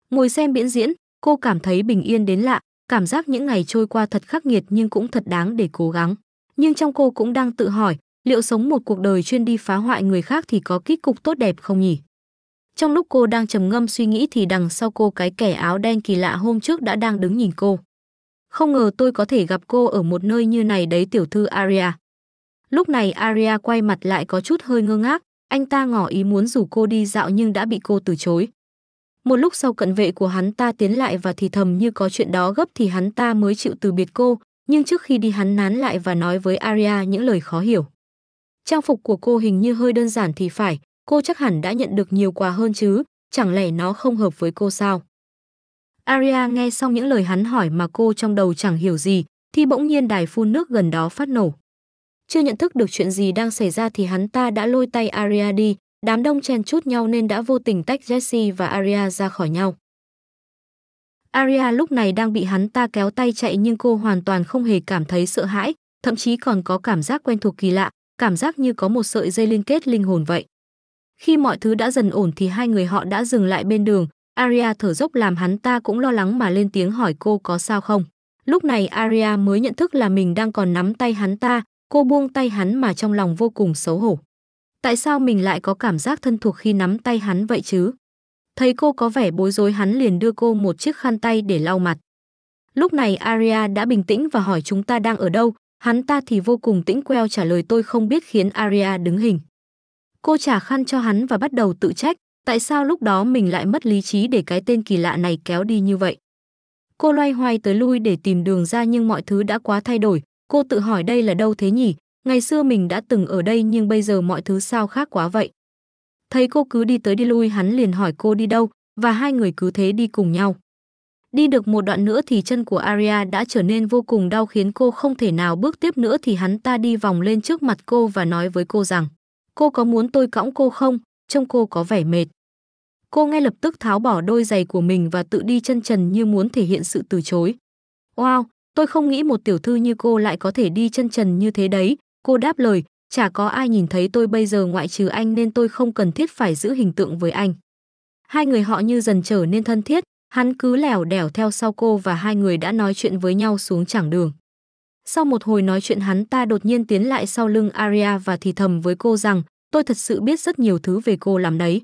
Ngồi xem biểu diễn, cô cảm thấy bình yên đến lạ, cảm giác những ngày trôi qua thật khắc nghiệt nhưng cũng thật đáng để cố gắng. Nhưng trong cô cũng đang tự hỏi, liệu sống một cuộc đời chuyên đi phá hoại người khác thì có kết cục tốt đẹp không nhỉ? Trong lúc cô đang trầm ngâm suy nghĩ thì đằng sau cô cái kẻ áo đen kỳ lạ hôm trước đã đang đứng nhìn cô. Không ngờ tôi có thể gặp cô ở một nơi như này đấy tiểu thư Aria. Lúc này Aria quay mặt lại có chút hơi ngơ ngác, anh ta ngỏ ý muốn rủ cô đi dạo nhưng đã bị cô từ chối. Một lúc sau cận vệ của hắn ta tiến lại và thì thầm như có chuyện đó gấp thì hắn ta mới chịu từ biệt cô, nhưng trước khi đi hắn nán lại và nói với Aria những lời khó hiểu. Trang phục của cô hình như hơi đơn giản thì phải, cô chắc hẳn đã nhận được nhiều quà hơn chứ, chẳng lẽ nó không hợp với cô sao? Aria nghe xong những lời hắn hỏi mà cô trong đầu chẳng hiểu gì, thì bỗng nhiên đài phun nước gần đó phát nổ. Chưa nhận thức được chuyện gì đang xảy ra thì hắn ta đã lôi tay Aria đi, đám đông chen chúc nhau nên đã vô tình tách Jessie và Aria ra khỏi nhau. Aria lúc này đang bị hắn ta kéo tay chạy nhưng cô hoàn toàn không hề cảm thấy sợ hãi, thậm chí còn có cảm giác quen thuộc kỳ lạ, cảm giác như có một sợi dây liên kết linh hồn vậy. Khi mọi thứ đã dần ổn thì hai người họ đã dừng lại bên đường. Aria thở dốc làm hắn ta cũng lo lắng mà lên tiếng hỏi cô có sao không. Lúc này Aria mới nhận thức là mình đang còn nắm tay hắn ta, cô buông tay hắn mà trong lòng vô cùng xấu hổ. Tại sao mình lại có cảm giác thân thuộc khi nắm tay hắn vậy chứ? Thấy cô có vẻ bối rối hắn liền đưa cô một chiếc khăn tay để lau mặt. Lúc này Aria đã bình tĩnh và hỏi chúng ta đang ở đâu, hắn ta thì vô cùng tĩnh queo trả lời tôi không biết khiến Aria đứng hình. Cô trả khăn cho hắn và bắt đầu tự trách. Tại sao lúc đó mình lại mất lý trí để cái tên kỳ lạ này kéo đi như vậy? Cô loay hoay tới lui để tìm đường ra nhưng mọi thứ đã quá thay đổi. Cô tự hỏi đây là đâu thế nhỉ? Ngày xưa mình đã từng ở đây nhưng bây giờ mọi thứ sao khác quá vậy? Thấy cô cứ đi tới đi lui hắn liền hỏi cô đi đâu và hai người cứ thế đi cùng nhau. Đi được một đoạn nữa thì chân của Aria đã trở nên vô cùng đau khiến cô không thể nào bước tiếp nữa thì hắn ta đi vòng lên trước mặt cô và nói với cô rằng cô có muốn tôi cõng cô không? Trông cô có vẻ mệt. Cô ngay lập tức tháo bỏ đôi giày của mình và tự đi chân trần như muốn thể hiện sự từ chối. Wow, tôi không nghĩ một tiểu thư như cô lại có thể đi chân trần như thế đấy. Cô đáp lời, chả có ai nhìn thấy tôi bây giờ ngoại trừ anh nên tôi không cần thiết phải giữ hình tượng với anh. Hai người họ như dần trở nên thân thiết, hắn cứ lẻo đẻo theo sau cô và hai người đã nói chuyện với nhau xuống chảng đường. Sau một hồi nói chuyện hắn ta đột nhiên tiến lại sau lưng Aria và thì thầm với cô rằng tôi thật sự biết rất nhiều thứ về cô lắm đấy.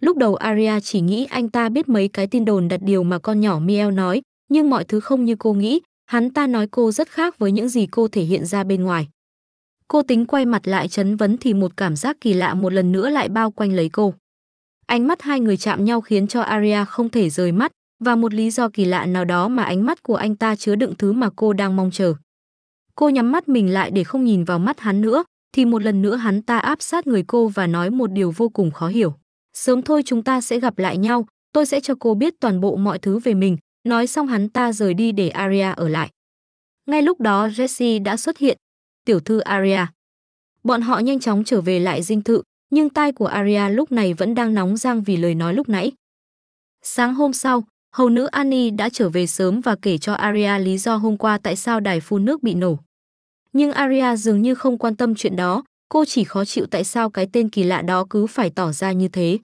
Lúc đầu Aria chỉ nghĩ anh ta biết mấy cái tin đồn đặt điều mà con nhỏ Miel nói, nhưng mọi thứ không như cô nghĩ, hắn ta nói cô rất khác với những gì cô thể hiện ra bên ngoài. Cô tính quay mặt lại chấn vấn thì một cảm giác kỳ lạ một lần nữa lại bao quanh lấy cô. Ánh mắt hai người chạm nhau khiến cho Aria không thể rời mắt, và một lý do kỳ lạ nào đó mà ánh mắt của anh ta chứa đựng thứ mà cô đang mong chờ. Cô nhắm mắt mình lại để không nhìn vào mắt hắn nữa, thì một lần nữa hắn ta áp sát người cô và nói một điều vô cùng khó hiểu. Sớm thôi chúng ta sẽ gặp lại nhau, tôi sẽ cho cô biết toàn bộ mọi thứ về mình. Nói xong hắn ta rời đi để Aria ở lại. Ngay lúc đó Jessie đã xuất hiện. Tiểu thư Aria. Bọn họ nhanh chóng trở về lại dinh thự, nhưng tai của Aria lúc này vẫn đang nóng rang vì lời nói lúc nãy. Sáng hôm sau, hầu nữ Annie đã trở về sớm và kể cho Aria lý do hôm qua tại sao đài phun nước bị nổ. Nhưng Aria dường như không quan tâm chuyện đó, cô chỉ khó chịu tại sao cái tên kỳ lạ đó cứ phải tỏ ra như thế.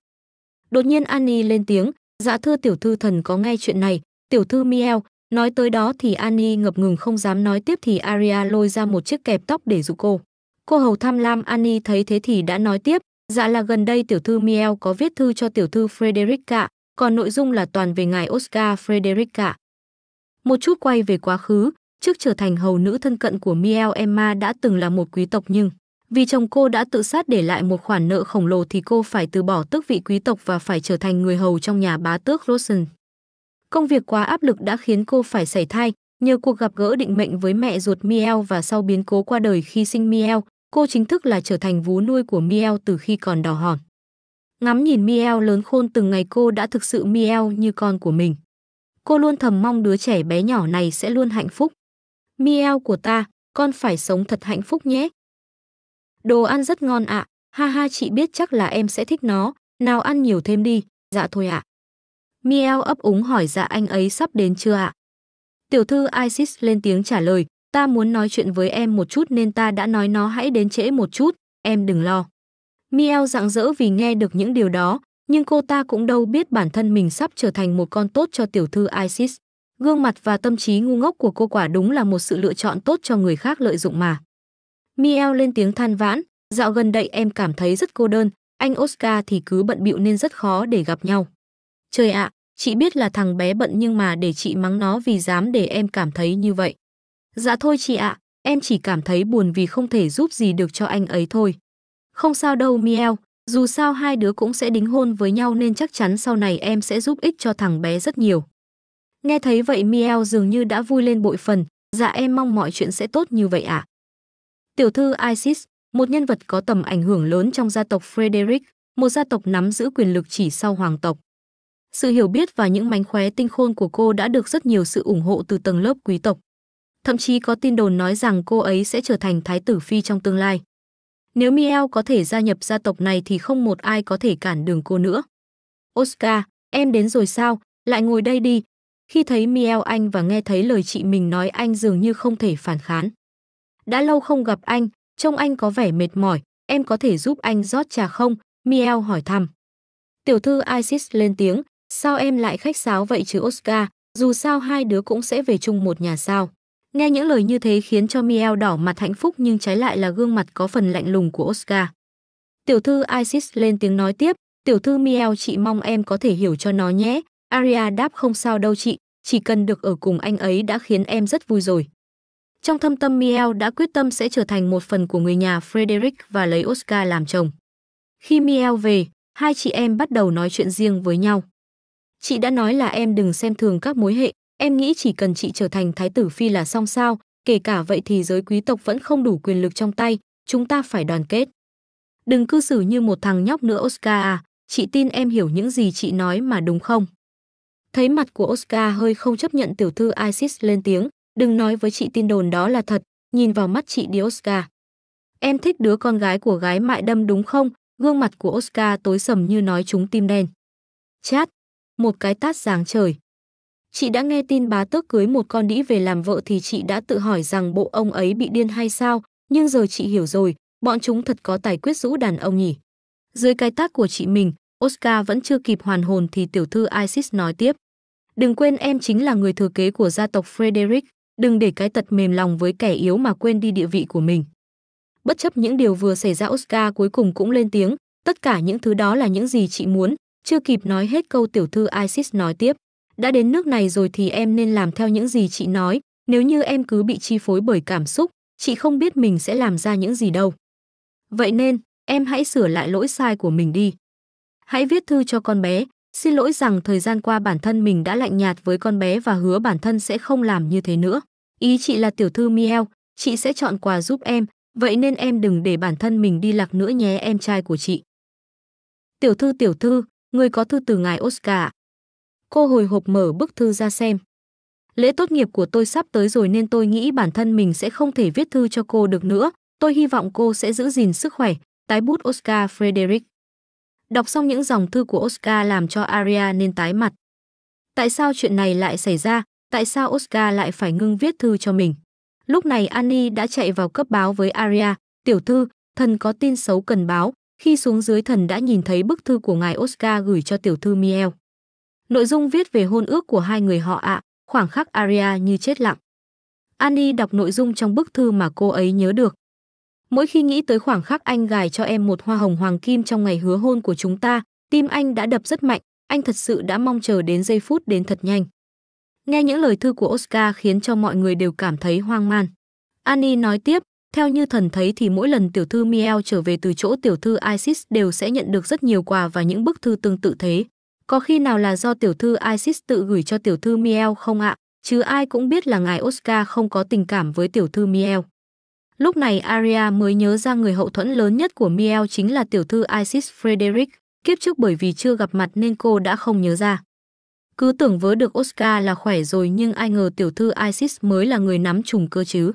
Đột nhiên Annie lên tiếng, dạ thưa tiểu thư thần có nghe chuyện này, tiểu thư Miel, nói tới đó thì Annie ngập ngừng không dám nói tiếp thì Aria lôi ra một chiếc kẹp tóc để dụ cô. Cô hầu tham lam Annie thấy thế thì đã nói tiếp, dạ là gần đây tiểu thư Miel có viết thư cho tiểu thư Frederica, còn nội dung là toàn về ngài Oscar Frederica. Một chút quay về quá khứ, trước trở thành hầu nữ thân cận của Miel, Emma đã từng là một quý tộc, nhưng vì chồng cô đã tự sát để lại một khoản nợ khổng lồ thì cô phải từ bỏ tước vị quý tộc và phải trở thành người hầu trong nhà bá tước Roisin. Công việc quá áp lực đã khiến cô phải sảy thai. Nhờ cuộc gặp gỡ định mệnh với mẹ ruột Miel và sau biến cố qua đời khi sinh Miel, cô chính thức là trở thành vú nuôi của Miel từ khi còn đỏ hòn. Ngắm nhìn Miel lớn khôn từng ngày, cô đã thực sự Miel như con của mình. Cô luôn thầm mong đứa trẻ bé nhỏ này sẽ luôn hạnh phúc. Miel của ta, con phải sống thật hạnh phúc nhé. Đồ ăn rất ngon ạ, à. Ha ha, chị biết chắc là em sẽ thích nó, nào ăn nhiều thêm đi. Dạ thôi ạ. À. Miel ấp úng hỏi dạ anh ấy sắp đến chưa ạ? À? Tiểu thư Isis lên tiếng trả lời, ta muốn nói chuyện với em một chút nên ta đã nói nó hãy đến trễ một chút, em đừng lo. Miel rạng rỡ vì nghe được những điều đó, nhưng cô ta cũng đâu biết bản thân mình sắp trở thành một con tốt cho tiểu thư Isis. Gương mặt và tâm trí ngu ngốc của cô quả đúng là một sự lựa chọn tốt cho người khác lợi dụng mà. Miel lên tiếng than vãn, dạo gần đây em cảm thấy rất cô đơn, anh Oscar thì cứ bận bịu nên rất khó để gặp nhau. Trời ạ, à, chị biết là thằng bé bận nhưng mà để chị mắng nó vì dám để em cảm thấy như vậy. Dạ thôi chị ạ, à, em chỉ cảm thấy buồn vì không thể giúp gì được cho anh ấy thôi. Không sao đâu Miel, dù sao hai đứa cũng sẽ đính hôn với nhau nên chắc chắn sau này em sẽ giúp ích cho thằng bé rất nhiều. Nghe thấy vậy Miel dường như đã vui lên bội phần, dạ em mong mọi chuyện sẽ tốt như vậy ạ. À. Tiểu thư Isis, một nhân vật có tầm ảnh hưởng lớn trong gia tộc Frederick, một gia tộc nắm giữ quyền lực chỉ sau hoàng tộc. Sự hiểu biết và những mánh khóe tinh khôn của cô đã được rất nhiều sự ủng hộ từ tầng lớp quý tộc. Thậm chí có tin đồn nói rằng cô ấy sẽ trở thành thái tử phi trong tương lai. Nếu Miel có thể gia nhập gia tộc này thì không một ai có thể cản đường cô nữa. Oscar, em đến rồi sao? Lại ngồi đây đi. Khi thấy Miel, anh và nghe thấy lời chị mình nói, anh dường như không thể phản kháng. Đã lâu không gặp anh, trông anh có vẻ mệt mỏi, em có thể giúp anh rót trà không? Miel hỏi thăm. Tiểu thư Isis lên tiếng, sao em lại khách sáo vậy chứ Oscar, dù sao hai đứa cũng sẽ về chung một nhà sao. Nghe những lời như thế khiến cho Miel đỏ mặt hạnh phúc, nhưng trái lại là gương mặt có phần lạnh lùng của Oscar. Tiểu thư Isis lên tiếng nói tiếp, tiểu thư Miel, chị mong em có thể hiểu cho nó nhé. Aria đáp, không sao đâu chị, chỉ cần được ở cùng anh ấy đã khiến em rất vui rồi. Trong thâm tâm Miel đã quyết tâm sẽ trở thành một phần của người nhà Frederick và lấy Oscar làm chồng. Khi Miel về, hai chị em bắt đầu nói chuyện riêng với nhau. Chị đã nói là em đừng xem thường các mối hệ, em nghĩ chỉ cần chị trở thành thái tử phi là xong sao, kể cả vậy thì giới quý tộc vẫn không đủ quyền lực trong tay, chúng ta phải đoàn kết. Đừng cư xử như một thằng nhóc nữa Oscar à, chị tin em hiểu những gì chị nói mà đúng không? Thấy mặt của Oscar hơi không chấp nhận, tiểu thư Isis lên tiếng, đừng nói với chị tin đồn đó là thật, nhìn vào mắt chị đi Oscar. Em thích đứa con gái của gái mại đâm đúng không? Gương mặt của Oscar tối sầm như nói trúng tim đen. Chát, một cái tát giáng trời. Chị đã nghe tin bá tước cưới một con đĩ về làm vợ thì chị đã tự hỏi rằng bộ ông ấy bị điên hay sao, nhưng giờ chị hiểu rồi, bọn chúng thật có tài quyết rũ đàn ông nhỉ. Dưới cái tát của chị mình, Oscar vẫn chưa kịp hoàn hồn thì tiểu thư Isis nói tiếp. Đừng quên em chính là người thừa kế của gia tộc Frederick, đừng để cái tật mềm lòng với kẻ yếu mà quên đi địa vị của mình. Bất chấp những điều vừa xảy ra, Oscar cuối cùng cũng lên tiếng, tất cả những thứ đó là những gì chị muốn. Chưa kịp nói hết câu, tiểu thư Isis nói tiếp, đã đến nước này rồi thì em nên làm theo những gì chị nói, nếu như em cứ bị chi phối bởi cảm xúc, chị không biết mình sẽ làm ra những gì đâu. Vậy nên, em hãy sửa lại lỗi sai của mình đi. Hãy viết thư cho con bé, xin lỗi rằng thời gian qua bản thân mình đã lạnh nhạt với con bé và hứa bản thân sẽ không làm như thế nữa. Ý chị là tiểu thư Miel, chị sẽ chọn quà giúp em, vậy nên em đừng để bản thân mình đi lạc nữa nhé em trai của chị. Tiểu thư tiểu thư, người có thư từ ngài Oscar. Cô hồi hộp mở bức thư ra xem. Lễ tốt nghiệp của tôi sắp tới rồi nên tôi nghĩ bản thân mình sẽ không thể viết thư cho cô được nữa. Tôi hy vọng cô sẽ giữ gìn sức khỏe. Tái bút Oscar Frederick. Đọc xong những dòng thư của Oscar làm cho Aria nên tái mặt. Tại sao chuyện này lại xảy ra? Tại sao Oscar lại phải ngưng viết thư cho mình? Lúc này Annie đã chạy vào cấp báo với Aria. Tiểu thư, thần có tin xấu cần báo. Khi xuống dưới thần đã nhìn thấy bức thư của ngài Oscar gửi cho tiểu thư Miel. Nội dung viết về hôn ước của hai người họ ạ, à, khoảnh khắc Aria như chết lặng. Annie đọc nội dung trong bức thư mà cô ấy nhớ được. Mỗi khi nghĩ tới khoảnh khắc anh gài cho em một hoa hồng hoàng kim trong ngày hứa hôn của chúng ta, tim anh đã đập rất mạnh, anh thật sự đã mong chờ đến giây phút đến thật nhanh. Nghe những lời thư của Oscar khiến cho mọi người đều cảm thấy hoang mang. Annie nói tiếp, theo như thần thấy thì mỗi lần tiểu thư Miel trở về từ chỗ tiểu thư Isis đều sẽ nhận được rất nhiều quà và những bức thư tương tự thế. Có khi nào là do tiểu thư Isis tự gửi cho tiểu thư Miel không ạ? Chứ ai cũng biết là ngài Oscar không có tình cảm với tiểu thư Miel. Lúc này Aria mới nhớ ra người hậu thuẫn lớn nhất của Miel chính là tiểu thư Isis Frederick. Kiếp trước bởi vì chưa gặp mặt nên cô đã không nhớ ra. Cứ tưởng vớ được Oscar là khỏe rồi nhưng ai ngờ tiểu thư Isis mới là người nắm trùm cơ chứ.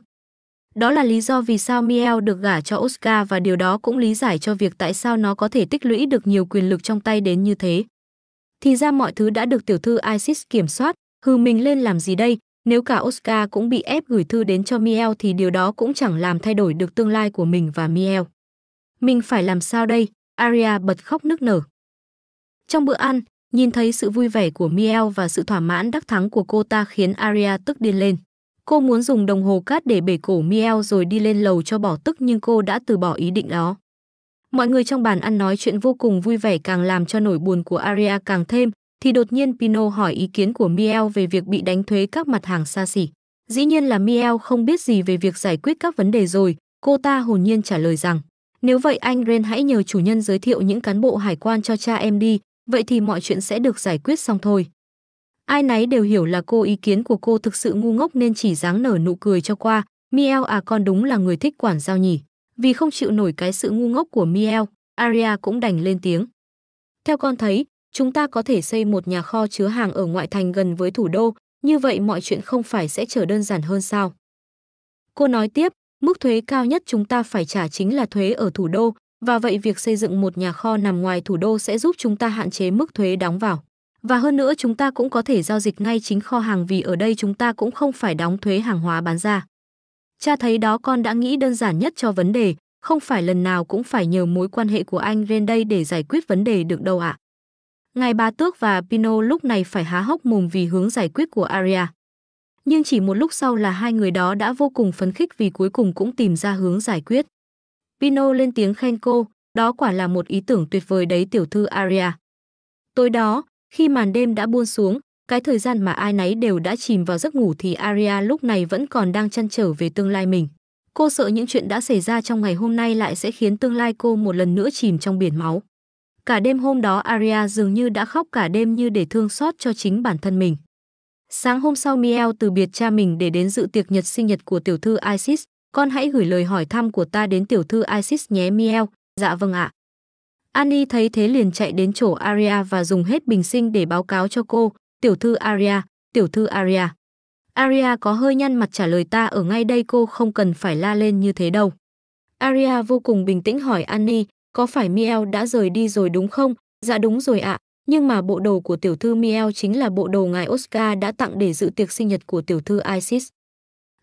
Đó là lý do vì sao Miel được gả cho Oscar và điều đó cũng lý giải cho việc tại sao nó có thể tích lũy được nhiều quyền lực trong tay đến như thế. Thì ra mọi thứ đã được tiểu thư Isis kiểm soát, hừ mình lên làm gì đây, nếu cả Oscar cũng bị ép gửi thư đến cho Miel thì điều đó cũng chẳng làm thay đổi được tương lai của mình và Miel. Mình phải làm sao đây? Aria bật khóc nức nở. Trong bữa ăn, nhìn thấy sự vui vẻ của Miel và sự thỏa mãn đắc thắng của cô ta khiến Aria tức điên lên. Cô muốn dùng đồng hồ cát để bể cổ Miel rồi đi lên lầu cho bỏ tức nhưng cô đã từ bỏ ý định đó. Mọi người trong bàn ăn nói chuyện vô cùng vui vẻ càng làm cho nỗi buồn của Aria càng thêm, thì đột nhiên Pino hỏi ý kiến của Miel về việc bị đánh thuế các mặt hàng xa xỉ. Dĩ nhiên là Miel không biết gì về việc giải quyết các vấn đề rồi, cô ta hồn nhiên trả lời rằng, nếu vậy anh Ren hãy nhờ chủ nhân giới thiệu những cán bộ hải quan cho cha em đi, vậy thì mọi chuyện sẽ được giải quyết xong thôi. Ai nấy đều hiểu là cô ý kiến của cô thực sự ngu ngốc nên chỉ dáng nở nụ cười cho qua, Miel à con đúng là người thích quản giao nhỉ. Vì không chịu nổi cái sự ngu ngốc của Miel, Aria cũng đành lên tiếng. Theo con thấy, chúng ta có thể xây một nhà kho chứa hàng ở ngoại thành gần với thủ đô, như vậy mọi chuyện không phải sẽ trở đơn giản hơn sao? Cô nói tiếp, mức thuế cao nhất chúng ta phải trả chính là thuế ở thủ đô, và vậy việc xây dựng một nhà kho nằm ngoài thủ đô sẽ giúp chúng ta hạn chế mức thuế đóng vào. Và hơn nữa chúng ta cũng có thể giao dịch ngay chính kho hàng vì ở đây chúng ta cũng không phải đóng thuế hàng hóa bán ra. Cha thấy đó con đã nghĩ đơn giản nhất cho vấn đề, không phải lần nào cũng phải nhờ mối quan hệ của anh Ren đây để giải quyết vấn đề được đâu ạ. À. Ngài Bá Tước và Pino lúc này phải há hốc mồm vì hướng giải quyết của Aria. Nhưng chỉ một lúc sau là hai người đó đã vô cùng phấn khích vì cuối cùng cũng tìm ra hướng giải quyết. Pino lên tiếng khen cô, đó quả là một ý tưởng tuyệt vời đấy tiểu thư Aria. Tối đó, khi màn đêm đã buông xuống, cái thời gian mà ai nấy đều đã chìm vào giấc ngủ thì Aria lúc này vẫn còn đang trăn trở về tương lai mình. Cô sợ những chuyện đã xảy ra trong ngày hôm nay lại sẽ khiến tương lai cô một lần nữa chìm trong biển máu. Cả đêm hôm đó Aria dường như đã khóc cả đêm như để thương xót cho chính bản thân mình. Sáng hôm sau Miel từ biệt cha mình để đến dự tiệc nhật sinh nhật của tiểu thư Isis. Con hãy gửi lời hỏi thăm của ta đến tiểu thư Isis nhé Miel. Dạ vâng ạ. Annie thấy thế liền chạy đến chỗ Aria và dùng hết bình sinh để báo cáo cho cô. Tiểu thư Aria, tiểu thư Aria. Aria có hơi nhăn mặt trả lời ta ở ngay đây cô không cần phải la lên như thế đâu. Aria vô cùng bình tĩnh hỏi Annie, có phải Miel đã rời đi rồi đúng không? Dạ đúng rồi ạ, nhưng mà bộ đồ của tiểu thư Miel chính là bộ đồ ngài Oscar đã tặng để dự tiệc sinh nhật của tiểu thư Isis.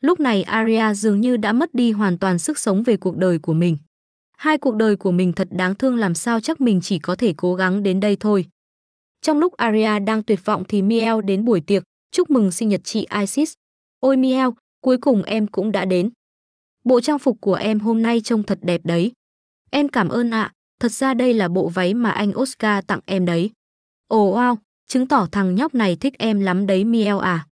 Lúc này Aria dường như đã mất đi hoàn toàn sức sống về cuộc đời của mình. Hai cuộc đời của mình thật đáng thương làm sao chắc mình chỉ có thể cố gắng đến đây thôi. Trong lúc Aria đang tuyệt vọng thì Miel đến buổi tiệc, chúc mừng sinh nhật chị Isis. Ôi Miel, cuối cùng em cũng đã đến. Bộ trang phục của em hôm nay trông thật đẹp đấy. Em cảm ơn ạ, à, thật ra đây là bộ váy mà anh Oscar tặng em đấy. Ồ oh, wow, chứng tỏ thằng nhóc này thích em lắm đấy Miel à.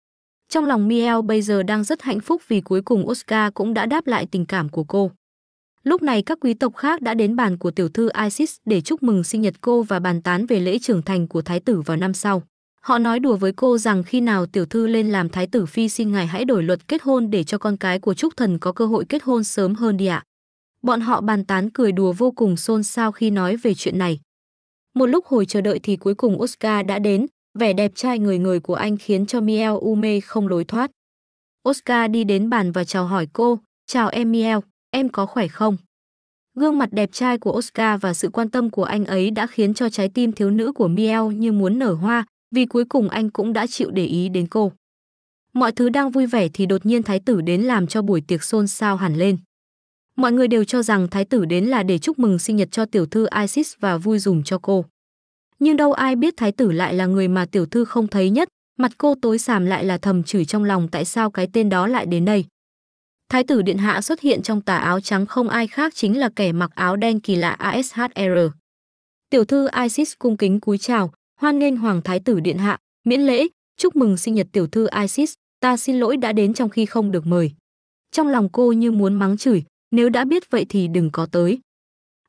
Trong lòng Miel bây giờ đang rất hạnh phúc vì cuối cùng Oscar cũng đã đáp lại tình cảm của cô. Lúc này các quý tộc khác đã đến bàn của tiểu thư Isis để chúc mừng sinh nhật cô và bàn tán về lễ trưởng thành của thái tử vào năm sau. Họ nói đùa với cô rằng khi nào tiểu thư lên làm thái tử phi xin ngài hãy đổi luật kết hôn để cho con cái của Trúc Thần có cơ hội kết hôn sớm hơn đi ạ. Bọn họ bàn tán cười đùa vô cùng xôn xao khi nói về chuyện này. Một lúc hồi chờ đợi thì cuối cùng Oscar đã đến, vẻ đẹp trai người người của anh khiến cho Miel u mê không lối thoát. Oscar đi đến bàn và chào hỏi cô, chào em Miel. Em có khỏe không? Gương mặt đẹp trai của Oscar và sự quan tâm của anh ấy đã khiến cho trái tim thiếu nữ của Miel như muốn nở hoa, vì cuối cùng anh cũng đã chịu để ý đến cô. Mọi thứ đang vui vẻ thì đột nhiên thái tử đến làm cho buổi tiệc xôn xao hẳn lên. Mọi người đều cho rằng thái tử đến là để chúc mừng sinh nhật cho tiểu thư Isis và vui giùm cho cô. Nhưng đâu ai biết thái tử lại là người mà tiểu thư không thấy nhất, mặt cô tối sầm lại là thầm chửi trong lòng tại sao cái tên đó lại đến đây. Thái tử điện hạ xuất hiện trong tà áo trắng không ai khác chính là kẻ mặc áo đen kỳ lạ A S H R. Tiểu thư Isis cung kính cúi chào, hoan nghênh hoàng thái tử điện hạ, miễn lễ, chúc mừng sinh nhật tiểu thư Isis, ta xin lỗi đã đến trong khi không được mời. Trong lòng cô như muốn mắng chửi, nếu đã biết vậy thì đừng có tới.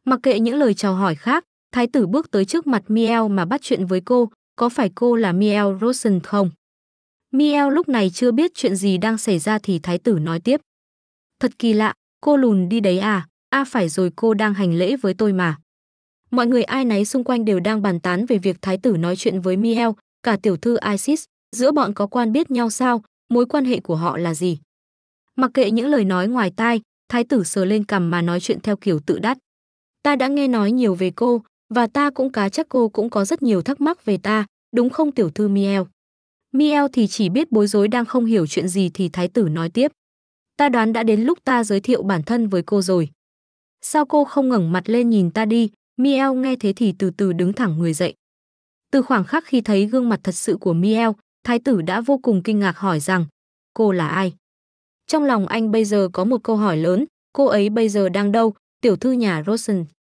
Mặc kệ những lời chào hỏi khác, thái tử bước tới trước mặt Miel mà bắt chuyện với cô, có phải cô là Miel Rosen không? Miel lúc này chưa biết chuyện gì đang xảy ra thì thái tử nói tiếp. Thật kỳ lạ, cô lùn đi đấy à, à phải rồi cô đang hành lễ với tôi mà. Mọi người ai nấy xung quanh đều đang bàn tán về việc thái tử nói chuyện với Miel, cả tiểu thư Isis, giữa bọn có quan biết nhau sao, mối quan hệ của họ là gì. Mặc kệ những lời nói ngoài tai, thái tử sờ lên cằm mà nói chuyện theo kiểu tự đắc. Ta đã nghe nói nhiều về cô, và ta cũng cá chắc cô cũng có rất nhiều thắc mắc về ta, đúng không tiểu thư Miel? Miel thì chỉ biết bối rối đang không hiểu chuyện gì thì thái tử nói tiếp. Ta đoán đã đến lúc ta giới thiệu bản thân với cô rồi. Sao cô không ngẩng mặt lên nhìn ta đi? Miel nghe thế thì từ từ đứng thẳng người dậy. Từ khoảng khắc khi thấy gương mặt thật sự của Miel, thái tử đã vô cùng kinh ngạc hỏi rằng, cô là ai? Trong lòng anh bây giờ có một câu hỏi lớn, cô ấy bây giờ đang đâu, tiểu thư nhà Rosen?